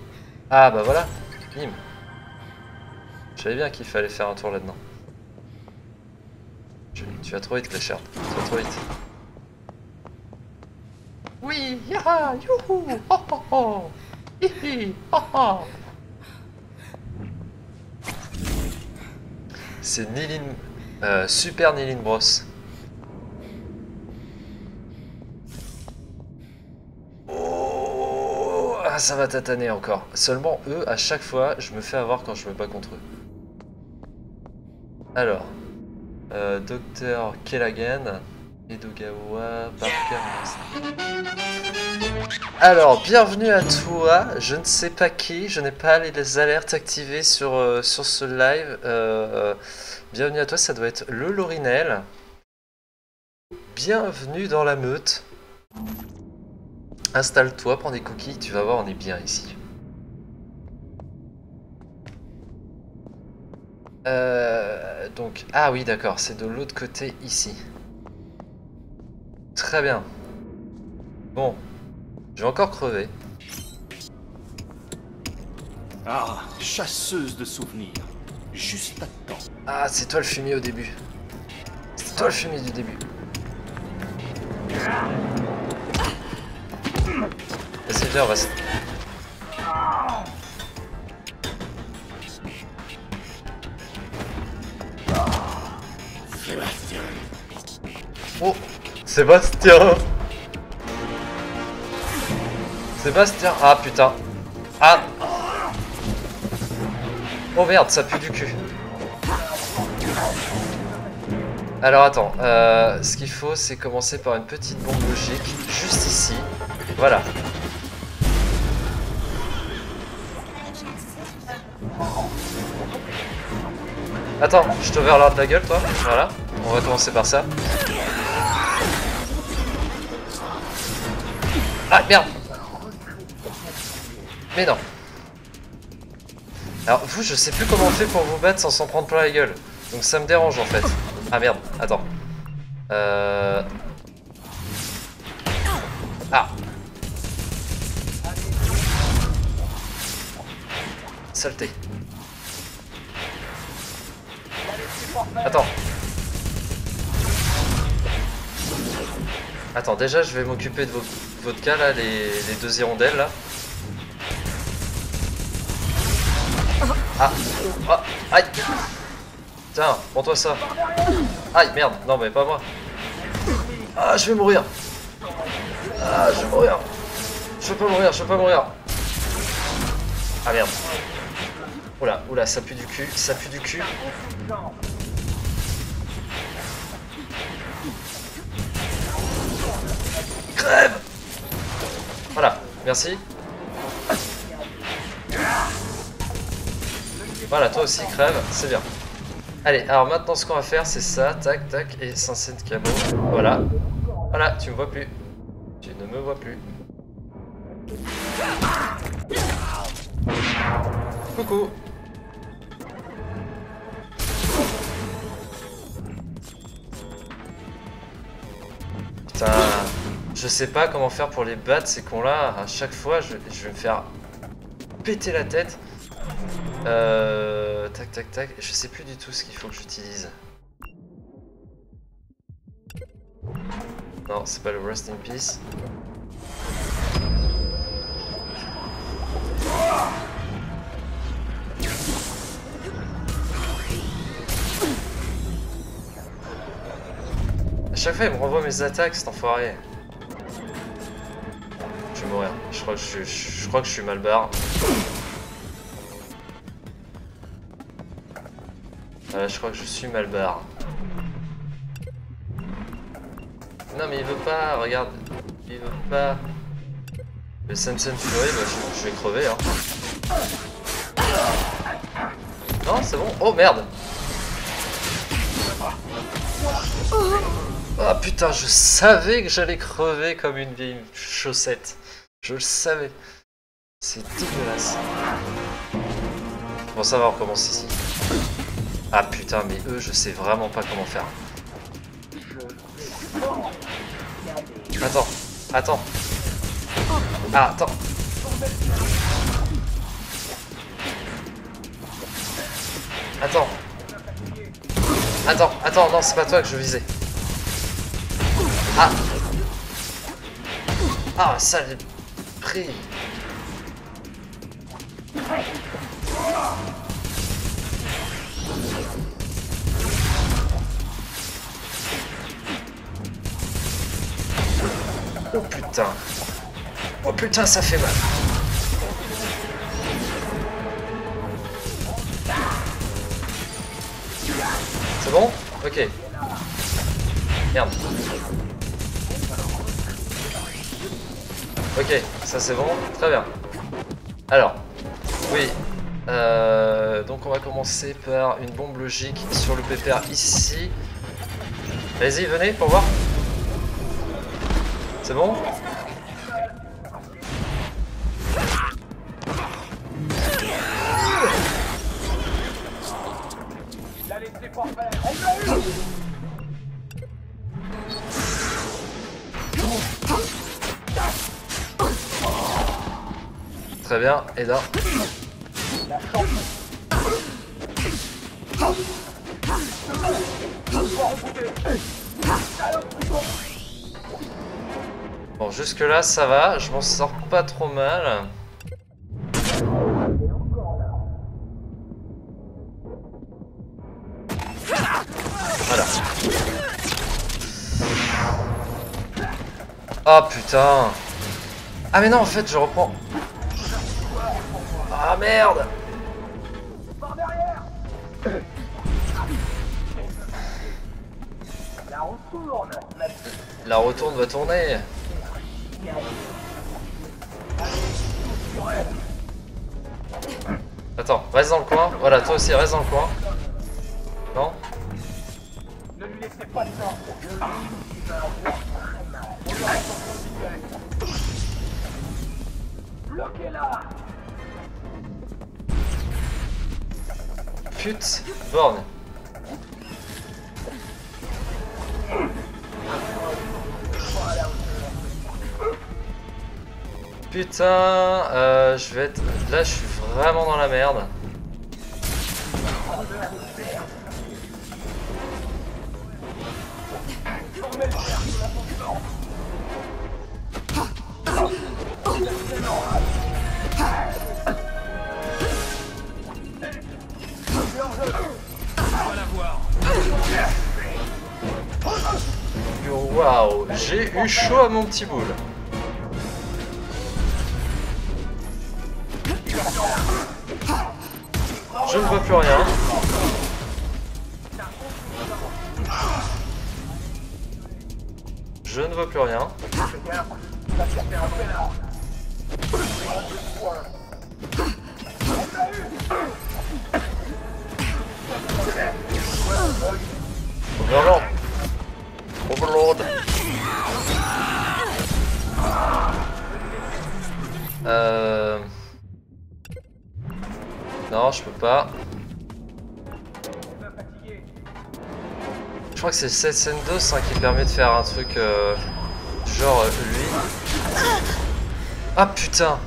Ah, bah voilà. Bim. Je savais bien qu'il fallait faire un tour là-dedans. Je... Tu vas trop vite, Clashard. Tu vas trop vite. Oui, yaha, youhou. Oh, oh, oh. Hihi, oh, oh. C'est Nilin, euh, Super Nilin Bros. Oh, ah, ça va tataner encore. Seulement eux, à chaque fois, je me fais avoir quand je me bats contre eux. Alors, euh, Docteur Kellagan, Edogawa, Parker. Alors, bienvenue à toi. Je ne sais pas qui, je n'ai pas les alertes activées sur, euh, sur ce live. Euh, euh, bienvenue à toi, ça doit être le Lorinel. Bienvenue dans la meute. Installe-toi, prends des cookies, tu vas voir, on est bien ici. Euh, donc, ah oui, d'accord, c'est de l'autre côté ici. Très bien. Bon. Je vais encore crever. Ah, chasseuse de souvenirs. Juste à temps. Ah, c'est toi le fumier au début. C'est toi le fumier du début. Vas-y, viens, on va se... Sébastien. Oh, Sébastien. Sébastien, ah putain. Ah. Oh merde, ça pue du cul. Alors attends, euh, ce qu'il faut c'est commencer par une petite bombe logique, juste ici. Voilà. Attends, je te verrai de la gueule toi. Voilà, on va commencer par ça. Ah merde. Mais non. Alors vous, je sais plus comment on fait pour vous battre sans s'en prendre plein la gueule. Donc ça me dérange en fait. Ah merde, attends. Euh... Ah. Saleté. Attends. Attends, déjà je vais m'occuper de votre, votre cas là, les, les deux hirondelles là. Ah, ah, aïe. Tiens, prends-toi ça. Aïe, merde, non mais pas moi. Ah, je vais mourir. Ah, je vais mourir. Je peux mourir, je peux mourir. Ah merde. Oula, oula, ça pue du cul, ça pue du cul. Crève. Voilà, merci. Voilà, toi aussi crève, c'est bien. Allez, alors maintenant ce qu'on va faire c'est ça, tac, tac, et Sensen Cabo. Voilà, voilà, tu me vois plus. Tu ne me vois plus. Coucou. Putain, je sais pas comment faire pour les battre ces cons là, à chaque fois je, je vais me faire péter la tête. Euh, tac tac tac, je sais plus du tout ce qu'il faut que j'utilise. Non, c'est pas le Rest in Peace. A chaque fois il me renvoie mes attaques, cet enfoiré. Je vais mourir, je crois que je, je, je, crois que je suis mal barre. Euh, je crois que je suis mal barre. Non mais il veut pas, regarde. Il veut pas. Le Sensen Fury, bah, je, je vais crever hein. Non c'est bon. Oh merde. Oh putain, je savais que j'allais crever comme une vieille chaussette. Je le savais. C'est dégueulasse. Bon ça va, on recommence ici. Ah putain, mais eux, je sais vraiment pas comment faire. Attends, attends. Ah, attends. Attends. Attends, attends, non, c'est pas toi que je visais. Ah. Ah, ça j'ai pris. Oh putain. Oh putain, ça fait mal. C'est bon? Ok. Merde. Ok, ça c'est bon. Très bien. Alors, oui. Euh, donc on va commencer par une bombe logique sur le pépère ici. Vas-y, venez pour voir. C'est bon? Très bien, et là. Bon, jusque là ça va, je m'en sors pas trop mal. Voilà. Ah putain. Ah mais non, en fait je reprends. Ah merde. Par derrière. La retourne. La retourne va tourner. Attends, reste dans le coin. Voilà, toi aussi, reste dans le coin. Non? Ne lui laissez pas le temps. Bloquez-la. Pute, borne. Putain, euh, je vais être... Là, je suis vraiment dans la merde. Waouh, j'ai eu chaud à mon petit boule. Je ne vois plus rien. Je ne vois plus rien. Overlord. Overlord. Euh... Non, je peux pas. Je crois que c'est le Sensen deux hein, qui permet de faire un truc euh, genre euh, lui. Ah putain.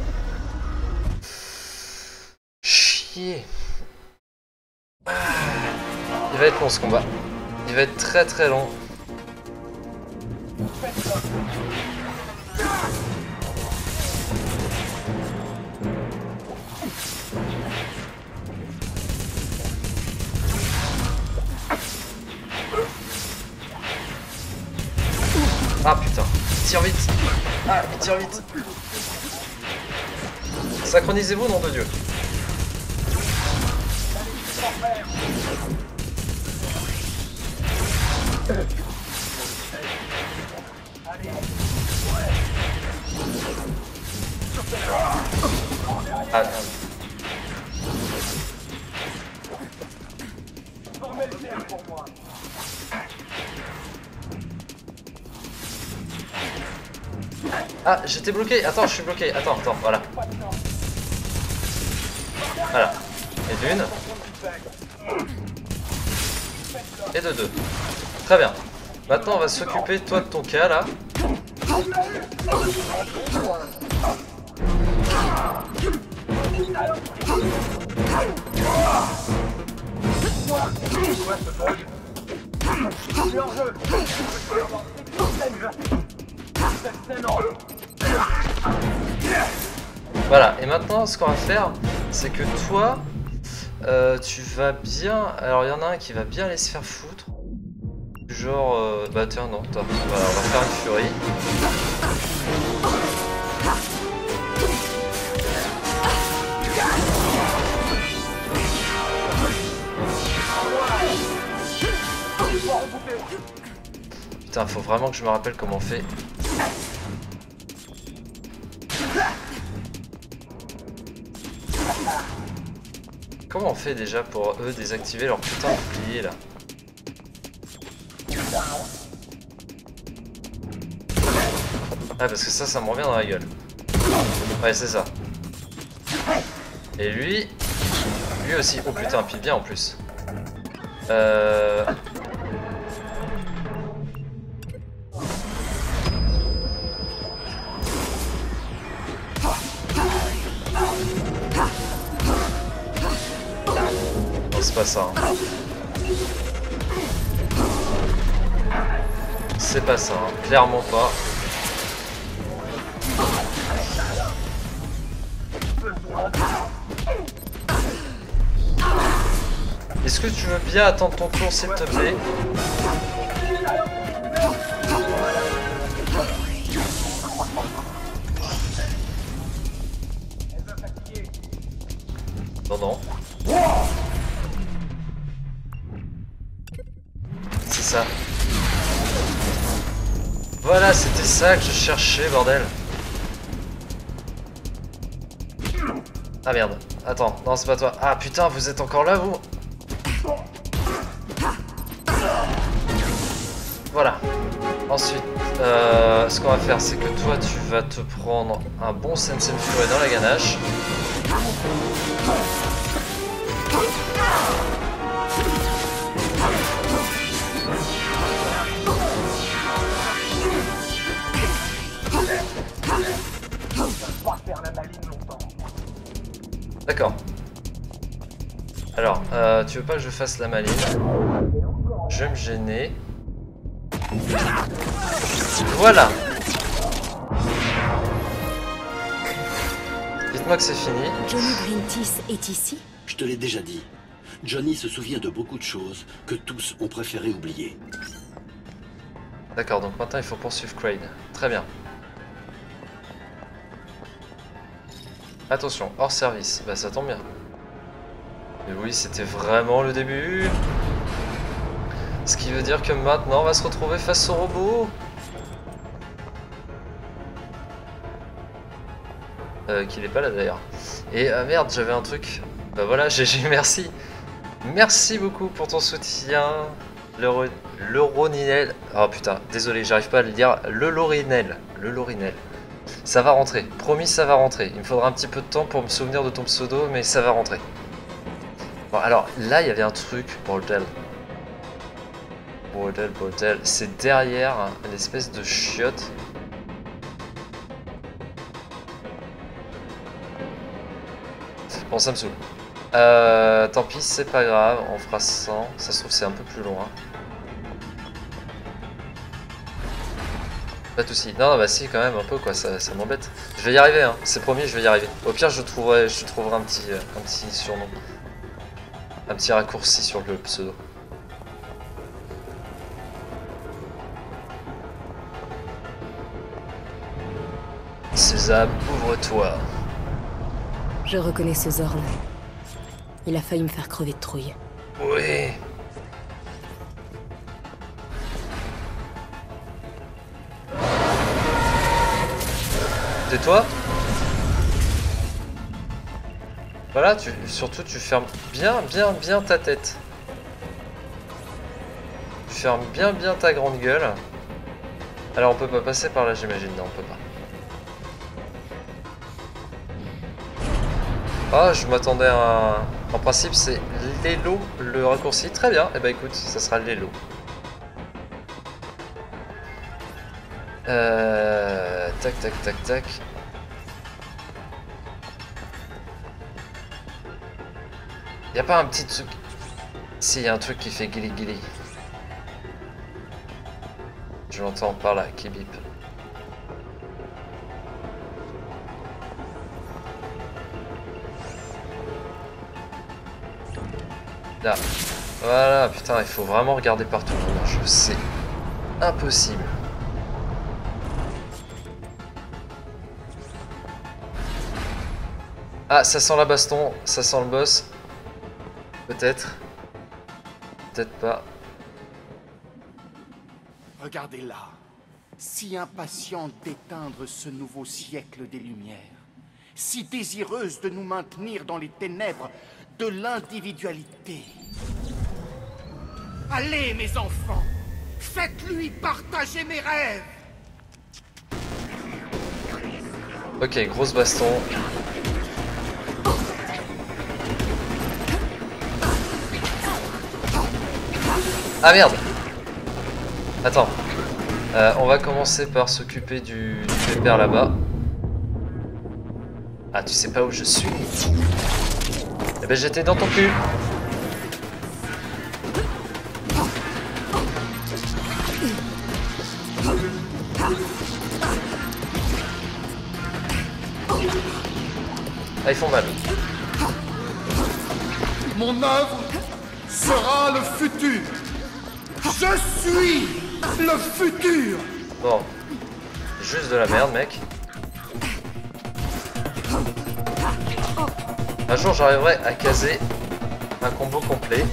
Chier. Il va être long ce combat. Il va être très très long. Ah putain, tire vite. Ah, tire vite. Synchronisez-vous, nom de Dieu. Ah, ah j'étais bloqué, attends, je suis bloqué, attends, attends, voilà. Voilà. Et d'une. Et de deux. Très bien. Maintenant on va s'occuper toi de ton cas là. Voilà, et maintenant ce qu'on va faire, c'est que toi, euh, tu vas bien... Alors il y en a un qui va bien aller se faire foutre. Genre... Euh... Bah tiens, non, toi, on va, on va faire une furie. Putain, faut vraiment que je me rappelle comment on fait. Comment on fait déjà pour eux désactiver leur putain de bouclier là? Ah parce que ça, ça me revient dans la gueule. Ouais c'est ça. Et lui, lui aussi. Oh putain, pile bien en plus. Euh... C'est pas ça. Hein. C'est pas ça, hein. Clairement pas. Est-ce que tu veux bien attendre ton tour s'il te plaît? Non, non. Ça. Voilà, c'était ça que je cherchais, bordel. Ah merde, attends, non c'est pas toi. Ah putain, vous êtes encore là vous? Voilà. Ensuite, euh, ce qu'on va faire, c'est que toi tu vas te prendre un bon Sensen Fury dans la ganache. D'accord. Alors, euh, tu veux pas que je fasse la maline? Je vais me gêner. Voilà. Dites-moi que c'est fini. Johnny Greenteeth est ici? Je te l'ai déjà dit. Johnny se souvient de beaucoup de choses que tous ont préféré oublier. D'accord, donc maintenant il faut poursuivre Quaid. Très bien. Attention, hors service. Bah ça tombe bien. Mais oui, c'était vraiment le début. Ce qui veut dire que maintenant on va se retrouver face au robot. Euh, qu'il est pas là d'ailleurs. Et ah merde, j'avais un truc. Bah voilà, G G, merci. Merci beaucoup pour ton soutien. Le Roninel. Oh putain, désolé, j'arrive pas à le dire. Le Lorinel. Le Lorinel. Ça va rentrer. Promis, ça va rentrer. Il me faudra un petit peu de temps pour me souvenir de ton pseudo, mais ça va rentrer. Bon, alors là, il y avait un truc, bordel. Bordel, bordel. C'est derrière l'espèce de chiotte. Bon, ça me saoule. Euh, tant pis, c'est pas grave, on fera cent. Ça se trouve, c'est un peu plus loin. Pas de soucis. Non, non, bah si, quand même, un peu, quoi, ça, ça m'embête. Je vais y arriver, hein, c'est promis, je vais y arriver. Au pire, je trouverai, je trouverai un petit, un petit surnom. Un petit raccourci sur le pseudo. Sésame, ouvre-toi. Je reconnais ce Zorn. Il a failli me faire crever de trouille. Oui. Tais-toi. Voilà, tu, surtout tu fermes bien, bien, bien ta tête. Tu fermes bien, bien ta grande gueule. Alors on peut pas passer par là, j'imagine. Non, on peut pas. Ah, je m'attendais à... En principe, c'est Lelo, le raccourci. Très bien. Eh ben, écoute, ça sera Lelo. Euh... Tac, tac, tac, tac. Y'a pas un petit truc... Si, y'a un truc qui fait guili guili. Je l'entends par là, qui bip. Là, voilà, putain, il faut vraiment regarder partout. Je sais, impossible. Ah, ça sent la baston, ça sent le boss. Peut-être, peut-être pas. Regardez-la, si impatiente d'éteindre ce nouveau siècle des Lumières, si désireuse de nous maintenir dans les ténèbres de l'individualité. Allez, mes enfants, faites-lui partager mes rêves. Ok, grosse baston. Ah merde. Attends. Euh, on va commencer par s'occuper du, du pépère là-bas. Ah, tu sais pas où je suis? Eh ben j'étais dans ton cul. Ah, ils font mal. Mon œuvre sera le futur. Je suis le futur. Bon, juste de la merde, mec. Un jour j'arriverai à caser un combo complet.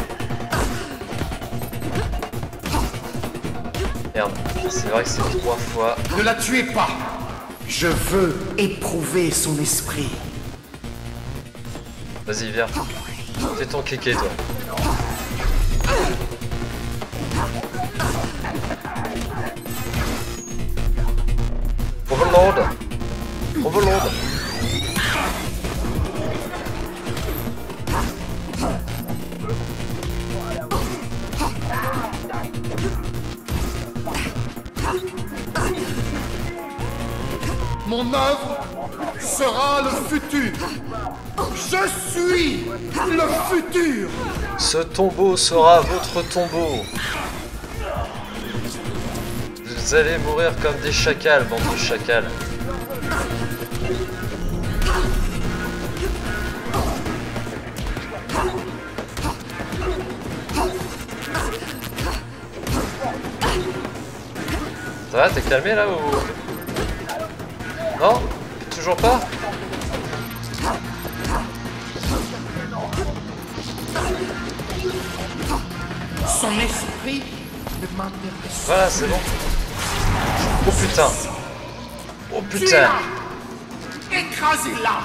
Merde, c'est vrai que c'est trois fois. Ne la tuez pas. Je veux éprouver son esprit. Vas-y, viens. Fais ton kéké, toi. Overlord. Overlord. Mon œuvre sera le futur. Je suis le futur. Ce tombeau sera votre tombeau. Vous allez mourir comme des chacals, bande de chacals. Ça va, t'es calmé là ou... Non? Toujours pas? Son esprit demande de... Voilà, c'est bon. Oh putain. Oh putain. Écrasez-la.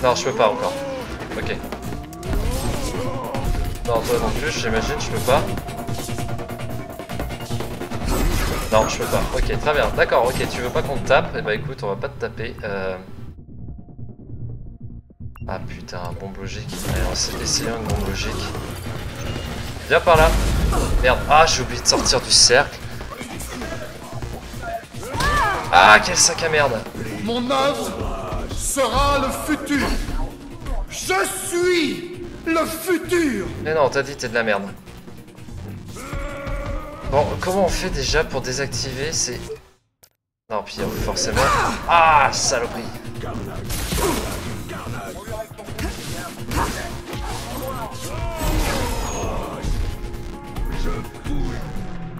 Non, je peux pas encore. Ok. Non, toi non plus, j'imagine, je peux pas. Non, je peux pas. Ok, très bien. D'accord, ok, tu veux pas qu'on te tape? Eh bah ben, écoute, on va pas te taper. Euh... Ah putain, bombe logique. Allez, on s'est essayé une bombe logique. Viens par là. Merde. Ah, j'ai oublié de sortir du cercle. Ah, quel sac à merde. Mon œuvre sera le futur. Je suis le futur. Mais non, t'as dit t'es de la merde. Bon, comment on fait déjà pour désactiver ces... Non, pire, forcément... Ah, saloperie.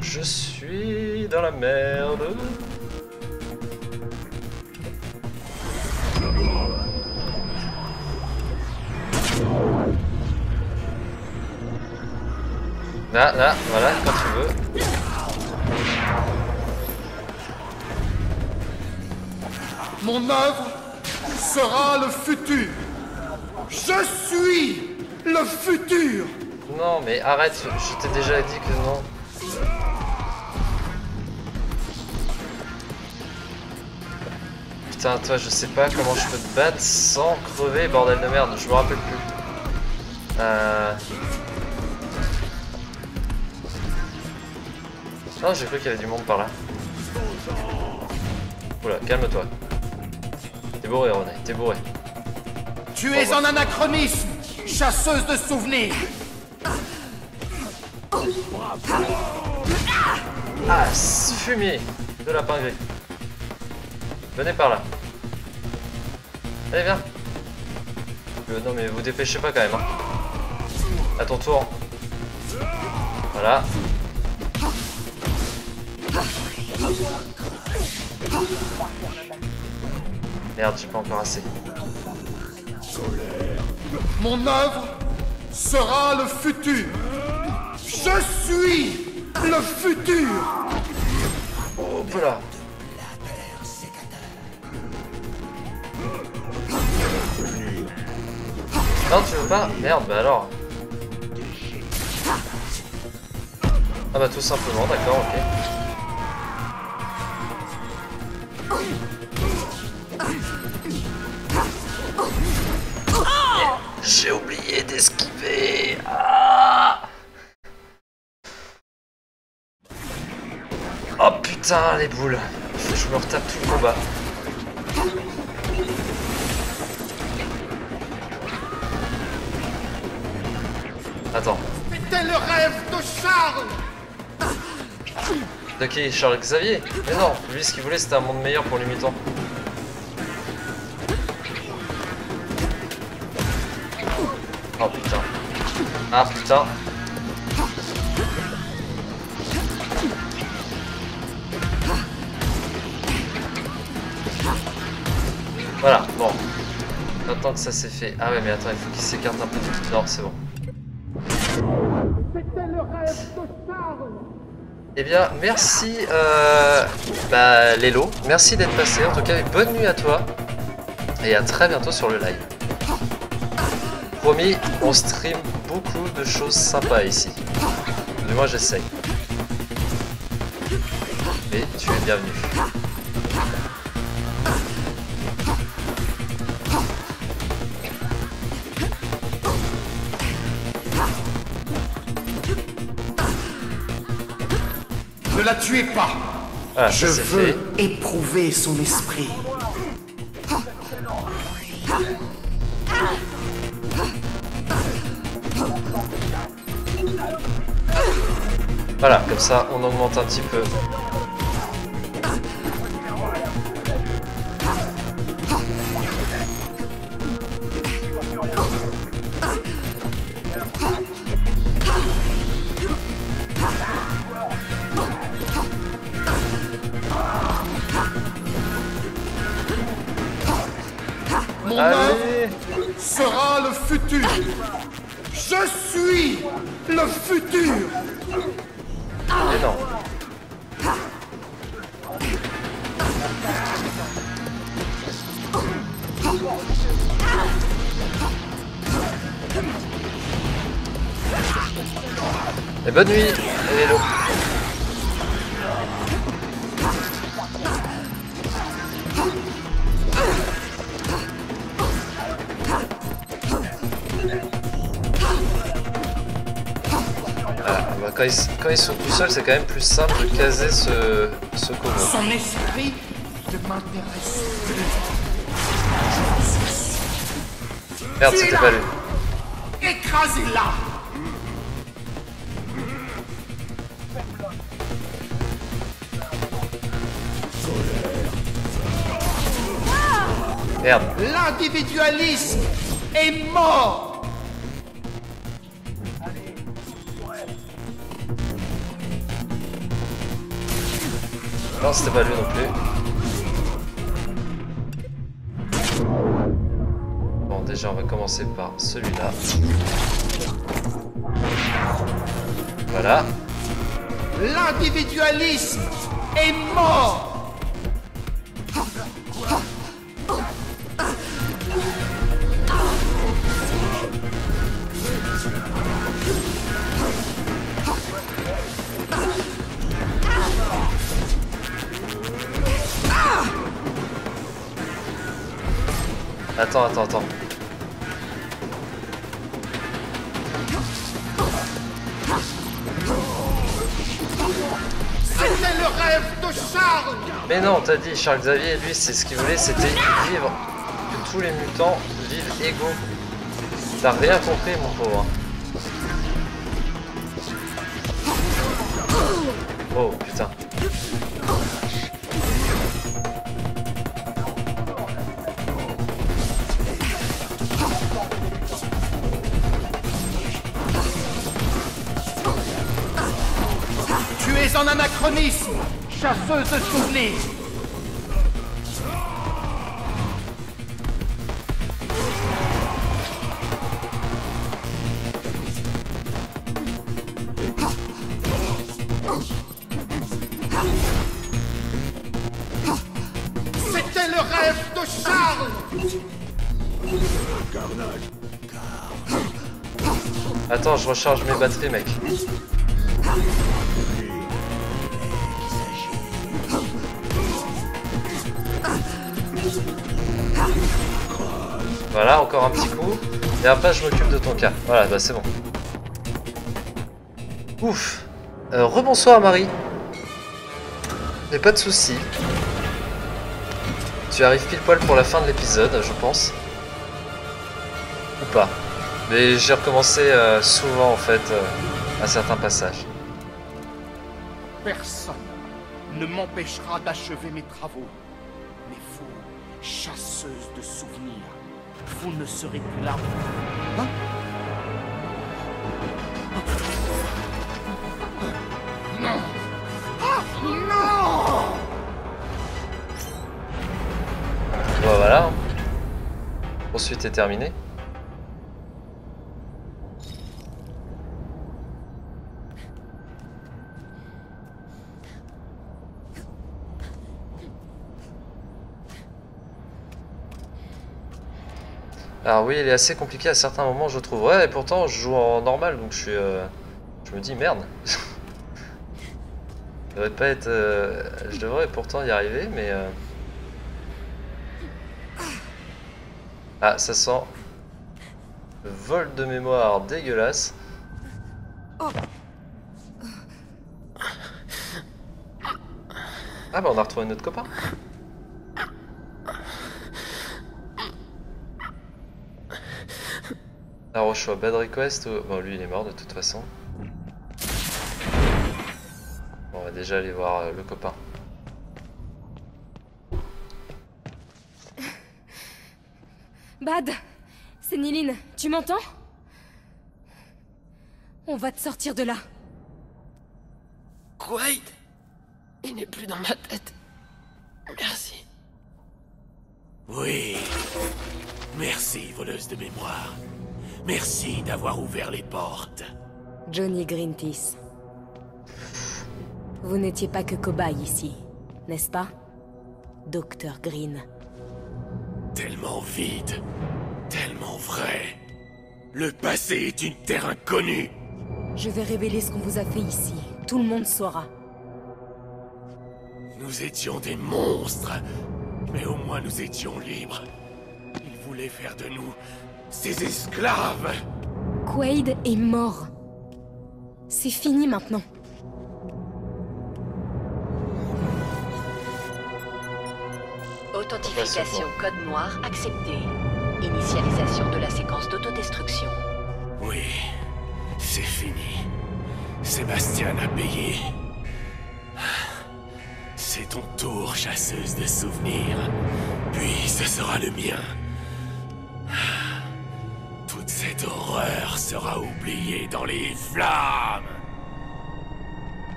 Je suis dans la merde. Là, là, voilà, quand tu veux. Mon œuvre sera le futur. Je suis le futur. Non, mais arrête, je t'ai déjà dit que non. Putain, toi, je sais pas comment je peux te battre sans crever, bordel de merde, je me rappelle plus. Euh... Non, j'ai cru qu'il y avait du monde par là. Oula, calme-toi. T'es bourré, René, t'es bourré. Tu es en anachronisme, chasseuse de souvenirs. Ah, fumier de lapin gris. Venez par là. Allez, viens. Euh, non, mais vous dépêchez pas quand même. Hein. À ton tour. Voilà. Merde, j'ai pas encore assez. Mon œuvre sera le futur. Je suis le futur. Oh voilà. Non, tu veux pas? Merde, bah alors. Ah bah tout simplement, d'accord, ok. J'ai oublié d'esquiver. Ah oh putain les boules. Je me retape tout le combat. Attends. C'était le rêve de Charles. De qui? Charles Xavier? Mais non, lui ce qu'il voulait c'était un monde meilleur pour les mutants. Oh putain. Ah putain. Voilà, bon. Maintenant que ça c'est fait. Ah ouais mais attends, il faut qu'il s'écarte un peu du... Non, c'est bon. C'était le rêve de Charles. Eh bien, merci euh, bah, Lelo. Merci d'être passé. En tout cas, bonne nuit à toi. Et à très bientôt sur le live. Promis, on stream beaucoup de choses sympas ici. Mais moi j'essaye. Mais tu es bienvenu. Ne la tuez pas. Ah, je veux fait. Éprouver son esprit. Voilà, comme ça, on augmente un petit peu. œuvre sera le futur. Je suis le futur. Et non. Et bonne nuit, Lelo. Quand ils, quand ils sont tout seuls, c'est quand même plus simple de caser ce, ce combo. Son esprit ne m'intéresse plus. Merde, c'était pas lui. Écrasez-la. Merde. L'individualisme est mort. Non, c'était pas lui non plus. Bon, déjà on va commencer par celui-là. Voilà. L'individualisme est mort. Attends, attends, attends. C'était le rêve de Charles. Mais non, t'as dit Charles Xavier, lui, c'est ce qu'il voulait, c'était vivre. Que tous les mutants vivent égaux. T'as rien compris, mon pauvre. Oh, putain. En anachronisme, chasseuse de souvenirs. C'était le rêve de Charles. Attends, je recharge mes batteries, mec. Voilà, encore un petit coup. Et après, je m'occupe de ton cas. Voilà, bah c'est bon. Ouf. Euh, Rebonsoir, Marie. Mais pas de soucis. Tu arrives pile poil pour la fin de l'épisode, je pense. Ou pas. Mais j'ai recommencé euh, souvent, en fait, euh, à certains passages. Personne ne m'empêchera d'achever mes travaux. Mais vous, chasseuse de souvenirs, vous ne serez plus là. Hein? Non. Ah, non. Bon, voilà. Ensuite est terminée. Alors oui, il est assez compliqué à certains moments, je trouve. Ouais, et pourtant je joue en normal, donc je suis, euh, je me dis merde. Je devrais pas être, euh, je devrais pourtant y arriver, mais euh... ah, ça sent le vol de mémoire dégueulasse. Ah bah on a retrouvé notre copain. Alors au choix, Bad Request ou... Bon, lui il est mort de toute façon. Bon, on va déjà aller voir euh, le copain. Bad, c'est Nilin, tu m'entends? On va te sortir de là. Quaid, il n'est plus dans ma tête. Merci. Oui. Merci, voleuse de mémoire. Merci d'avoir ouvert les portes. Johnny Greenteeth. Vous n'étiez pas que cobaye ici, n'est-ce pas, Docteur Green? Tellement vide, tellement vrai. Le passé est une terre inconnue. Je vais révéler ce qu'on vous a fait ici. Tout le monde saura. Nous étions des monstres, mais au moins nous étions libres. Ils voulaient faire de nous ces esclaves. Quaid est mort. C'est fini maintenant. Authentification code noir accepté. Initialisation de la séquence d'autodestruction. Oui, c'est fini. Sébastien a payé. C'est ton tour, chasseuse de souvenirs. Puis ce sera le mien. Toute cette horreur sera oubliée dans les flammes.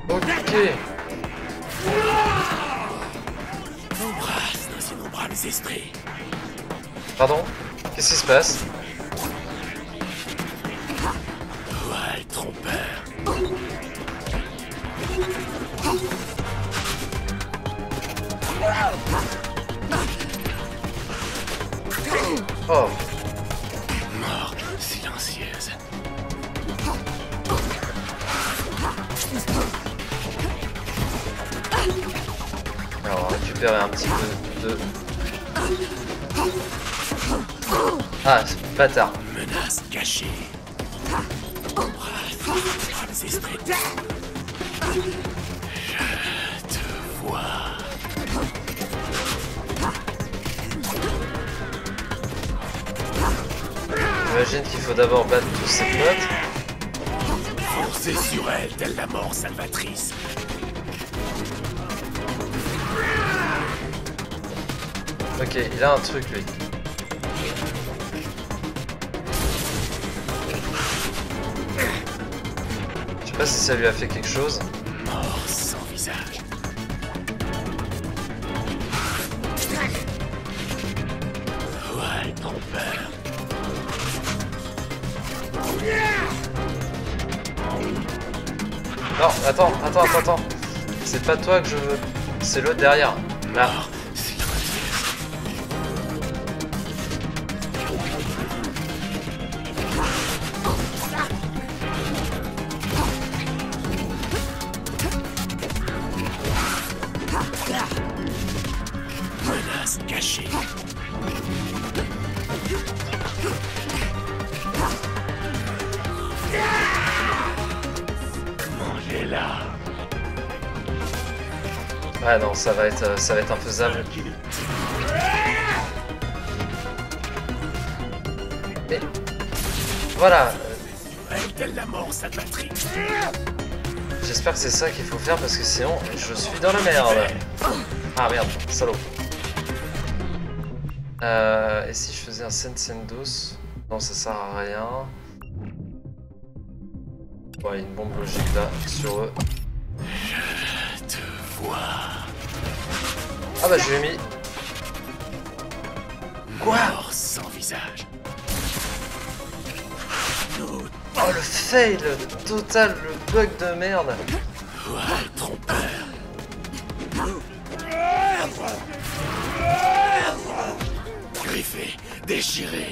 Ok. Embrasse nos innombrables esprits. Pardon? Qu'est-ce qui se passe? Ouais, le trompeur. Oh. Mort silencieuse. Alors, récupérer un petit peu de... Ah, c'est un bâtard. Menace cachée. Je te vois. J'imagine qu'il faut d'abord battre tous ces potes. Forcez sur elle, telle la mort salvatrice. Ok, il a un truc lui. Je sais pas si ça lui a fait quelque chose. Mort sans visage. Ouais, ton père. Non, attends, attends, attends, attends. C'est pas toi que je veux. C'est l'autre derrière. Là. Ah non, ça va être, ça va être infaisable. Mais... Voilà. J'espère que c'est ça qu'il faut faire parce que sinon je suis dans la merde. Ah merde, salaud. Euh, et si je faisais un Sensen dos? Non, ça sert à rien. Bon, il y a une bombe logique là sur eux. Je te vois. Ah bah je lui ai mis... Quoi? Mort sans visage. Oh le fail total, le bug de merde. Ouais, trompeur. Griffé, déchiré.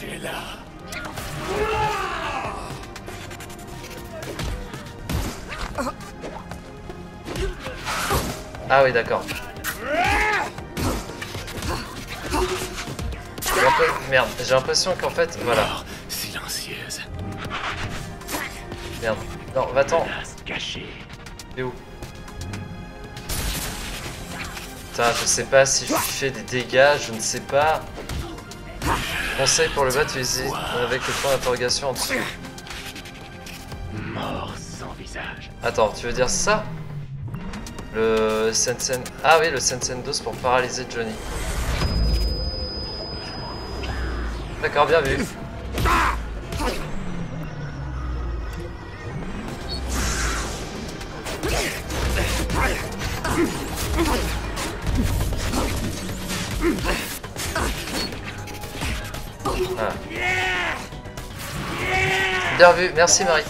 J'ai là. Ah oui, d'accord. Merde, j'ai l'impression qu'en fait, voilà. Silencieuse. Merde. Non, va-t'en. T'es où? Putain, je sais pas si je fais des dégâts, je ne sais pas. Conseil pour le battre, visite avec le point d'interrogation en dessous. Mort sans visage. Attends, tu veux dire ça? Le Sensen... Ah oui, le Sensen dos pour paralyser Johnny. D'accord, bien vu. Ah. Bien vu, merci Marie.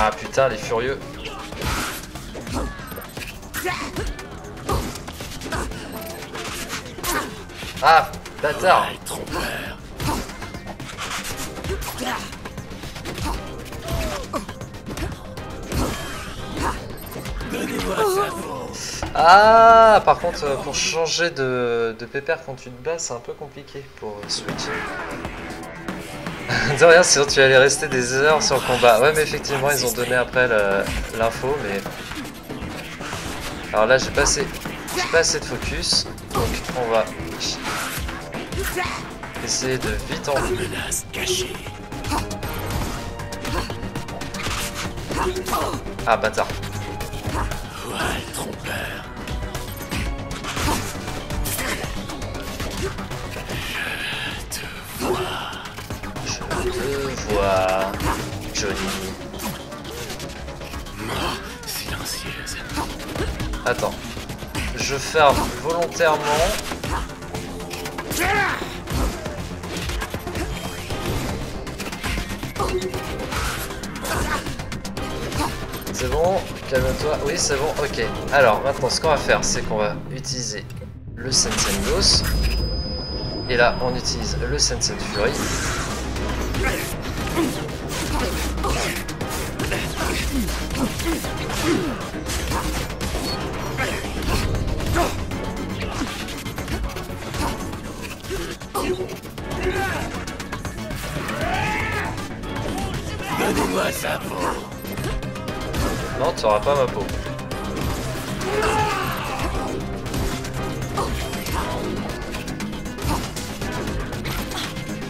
Ah putain, les furieux. Ah, bâtard. Ah, par contre, pour changer de, de pépère quand tu te bats, c'est un peu compliqué pour switcher. De rien, sinon tu allais rester des heures sur le combat. Ouais, mais effectivement, ils ont donné après l'info, mais... Alors là, j'ai pas, assez... pas assez de focus, donc on va essayer de vite en menace cachée. Ah, bâtard. Trompeur. Je te vois. Je te vois, Johnny. Mort silencieuse. Attends. Je ferme volontairement. C'est bon, calme-toi. Oui, c'est bon, ok. Alors, maintenant, ce qu'on va faire, c'est qu'on va utiliser le Sensen Ghost. Et là, on utilise le Sensen Fury. Donnez-moi ça pour... Non, tu n'auras pas ma peau.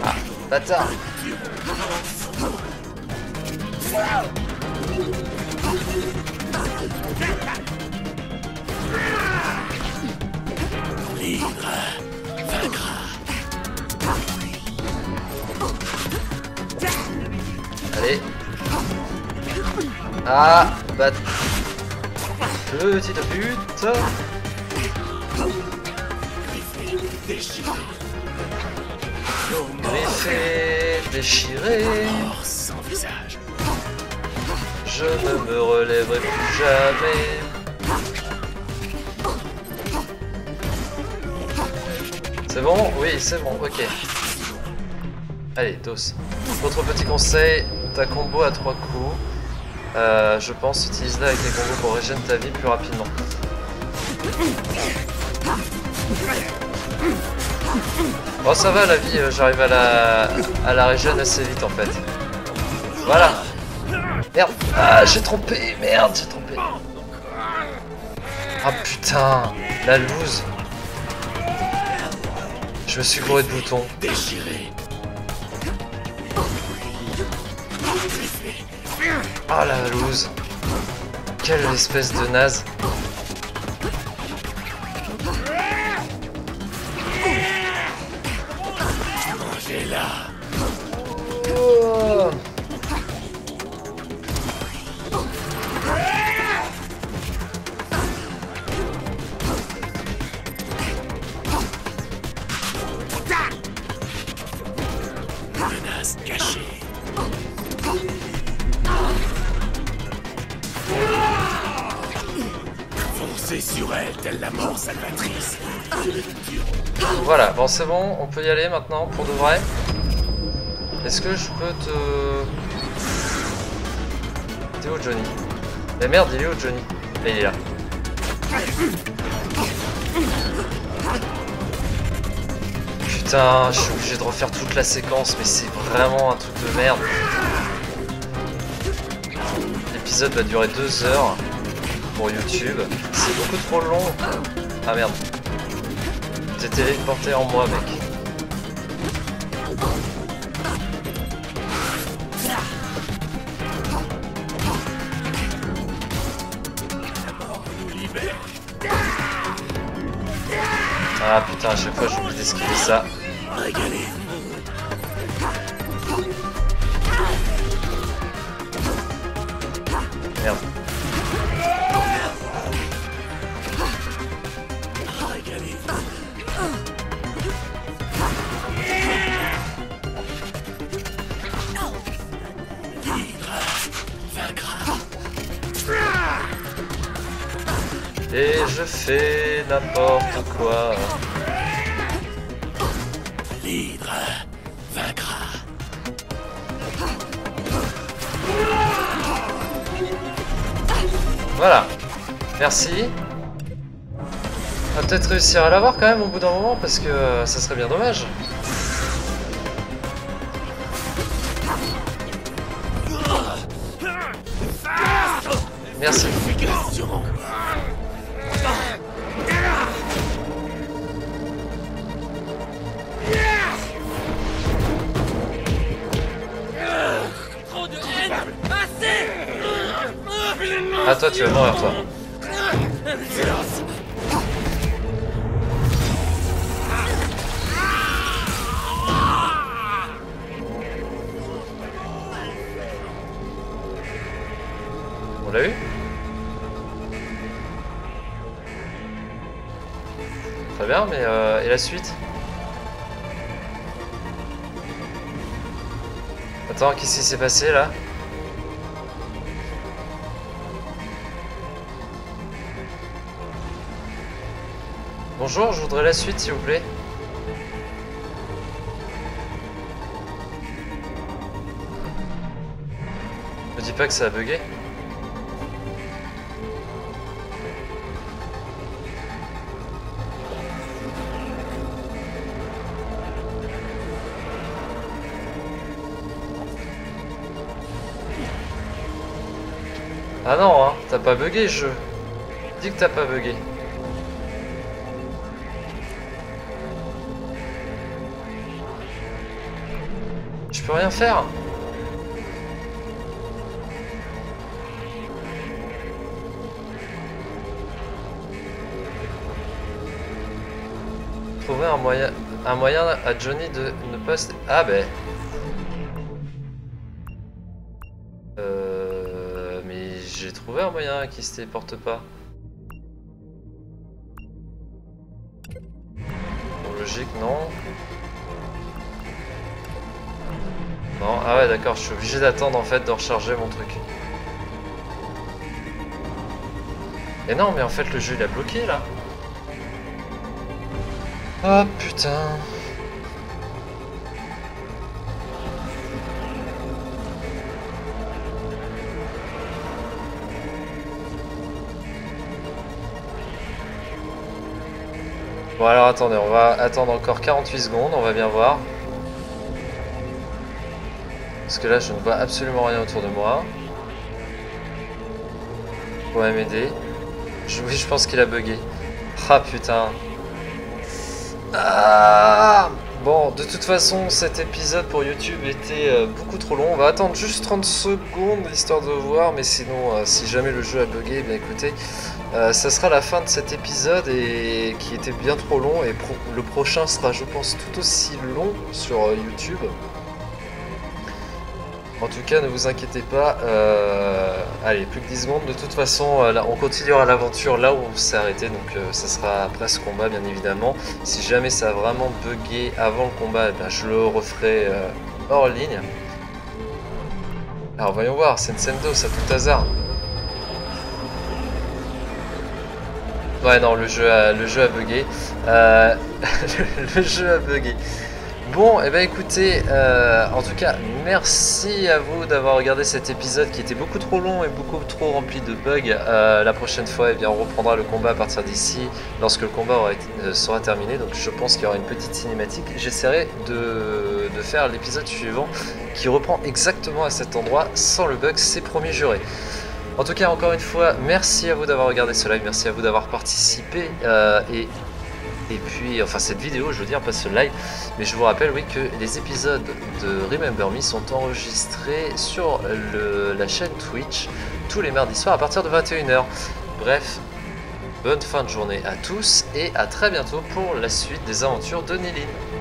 Ah, bâtard. Libre, vaincra. Allez. Ah, bat. Petite pute. Griffé, déchiré. Sans visage. Je ne me relèverai plus jamais. C'est bon? Oui, c'est bon, ok. Allez, dos. Autre petit conseil, ta combo à trois coups. Euh, je pense utilise-la avec les combos pour régénérer ta vie plus rapidement. Bon, ça va la vie, j'arrive à la, à la régénérer assez vite en fait. Voilà. Merde. Ah, j'ai trompé. Merde, j'ai trompé. Ah putain, la loose. Je me suis gouré de boutons. Déchiré. Ah la loose. Quelle espèce de naze. Mangez-la. Oh. Menace cachée. Sur elle, telle la mort salvatrice. Voilà, bon c'est bon, on peut y aller maintenant pour de vrai. Est-ce que je peux te... T'es où Johnny? Mais merde, il est où Johnny? Et il est là. Putain, je suis obligé de refaire toute la séquence, mais c'est vraiment un truc de merde. L'épisode va durer deux heures. Pour YouTube, c'est beaucoup trop long. Ah merde, t'es téléporté en moi, mec. La mort nous libère. Ah putain, à chaque fois j'oublie d'esquiver ça. Régalé. merde. Et je fais n'importe quoi. L'hydre vaincra. Voilà. Merci. On va peut-être réussir à l'avoir quand même au bout d'un moment parce que ça serait bien dommage. Merci. Ah toi tu vas mourir toi. On l'a eu? Très bien, mais euh, et la suite? Attends, qu'est-ce qui s'est passé là? Bonjour, je voudrais la suite s'il vous plaît. Me dis pas que ça a bugué. Ah non, hein, t'as pas bugué le jeu. Dis que t'as pas bugué. Je peux rien faire. Trouver un moyen, un moyen à Johnny de ne pas. Ah ben. Euh, mais j'ai trouvé un moyen qui se téléporte pas. Bon, logique non. Non, ah ouais d'accord, je suis obligé d'attendre en fait de recharger mon truc. Et non mais en fait le jeu il a bloqué là. Oh putain. Bon alors attendez, on va attendre encore quarante-huit secondes, on va bien voir. Parce que là je ne vois absolument rien autour de moi. Faut même m'aider. Je, oui, je pense qu'il a bugué. Ah putain. Ah bon, de toute façon cet épisode pour YouTube était euh, beaucoup trop long. On va attendre juste trente secondes histoire de voir. Mais sinon euh, si jamais le jeu a bugué, bien écoutez, euh, ça sera la fin de cet épisode et qui était bien trop long. Et pro le prochain sera je pense tout aussi long sur euh, YouTube. En tout cas, ne vous inquiétez pas, euh... allez, plus que dix secondes, de toute façon, euh, là, on continuera l'aventure là où on s'est arrêté, donc euh, ça sera après ce combat, bien évidemment. Si jamais ça a vraiment bugué avant le combat, eh bien, je le referai euh, hors ligne. Alors, voyons voir, c'est Nintendo, ça tout hasard. Ouais, non, le jeu a, le jeu a bugué. Euh... le jeu a bugué. Bon, et eh ben écoutez, euh, en tout cas, merci à vous d'avoir regardé cet épisode qui était beaucoup trop long et beaucoup trop rempli de bugs. Euh, la prochaine fois, eh bien, on reprendra le combat à partir d'ici, lorsque le combat aura été, euh, sera terminé. Donc je pense qu'il y aura une petite cinématique. J'essaierai de, de faire l'épisode suivant qui reprend exactement à cet endroit sans le bug, c'est promis juré. En tout cas, encore une fois, merci à vous d'avoir regardé ce live, merci à vous d'avoir participé euh, et... Et puis, enfin cette vidéo, je veux dire, pas ce live, mais je vous rappelle, oui, que les épisodes de Remember Me sont enregistrés sur le, la chaîne Twitch tous les mardis soirs à partir de vingt et une heures. Bref, bonne fin de journée à tous et à très bientôt pour la suite des aventures de Nilin.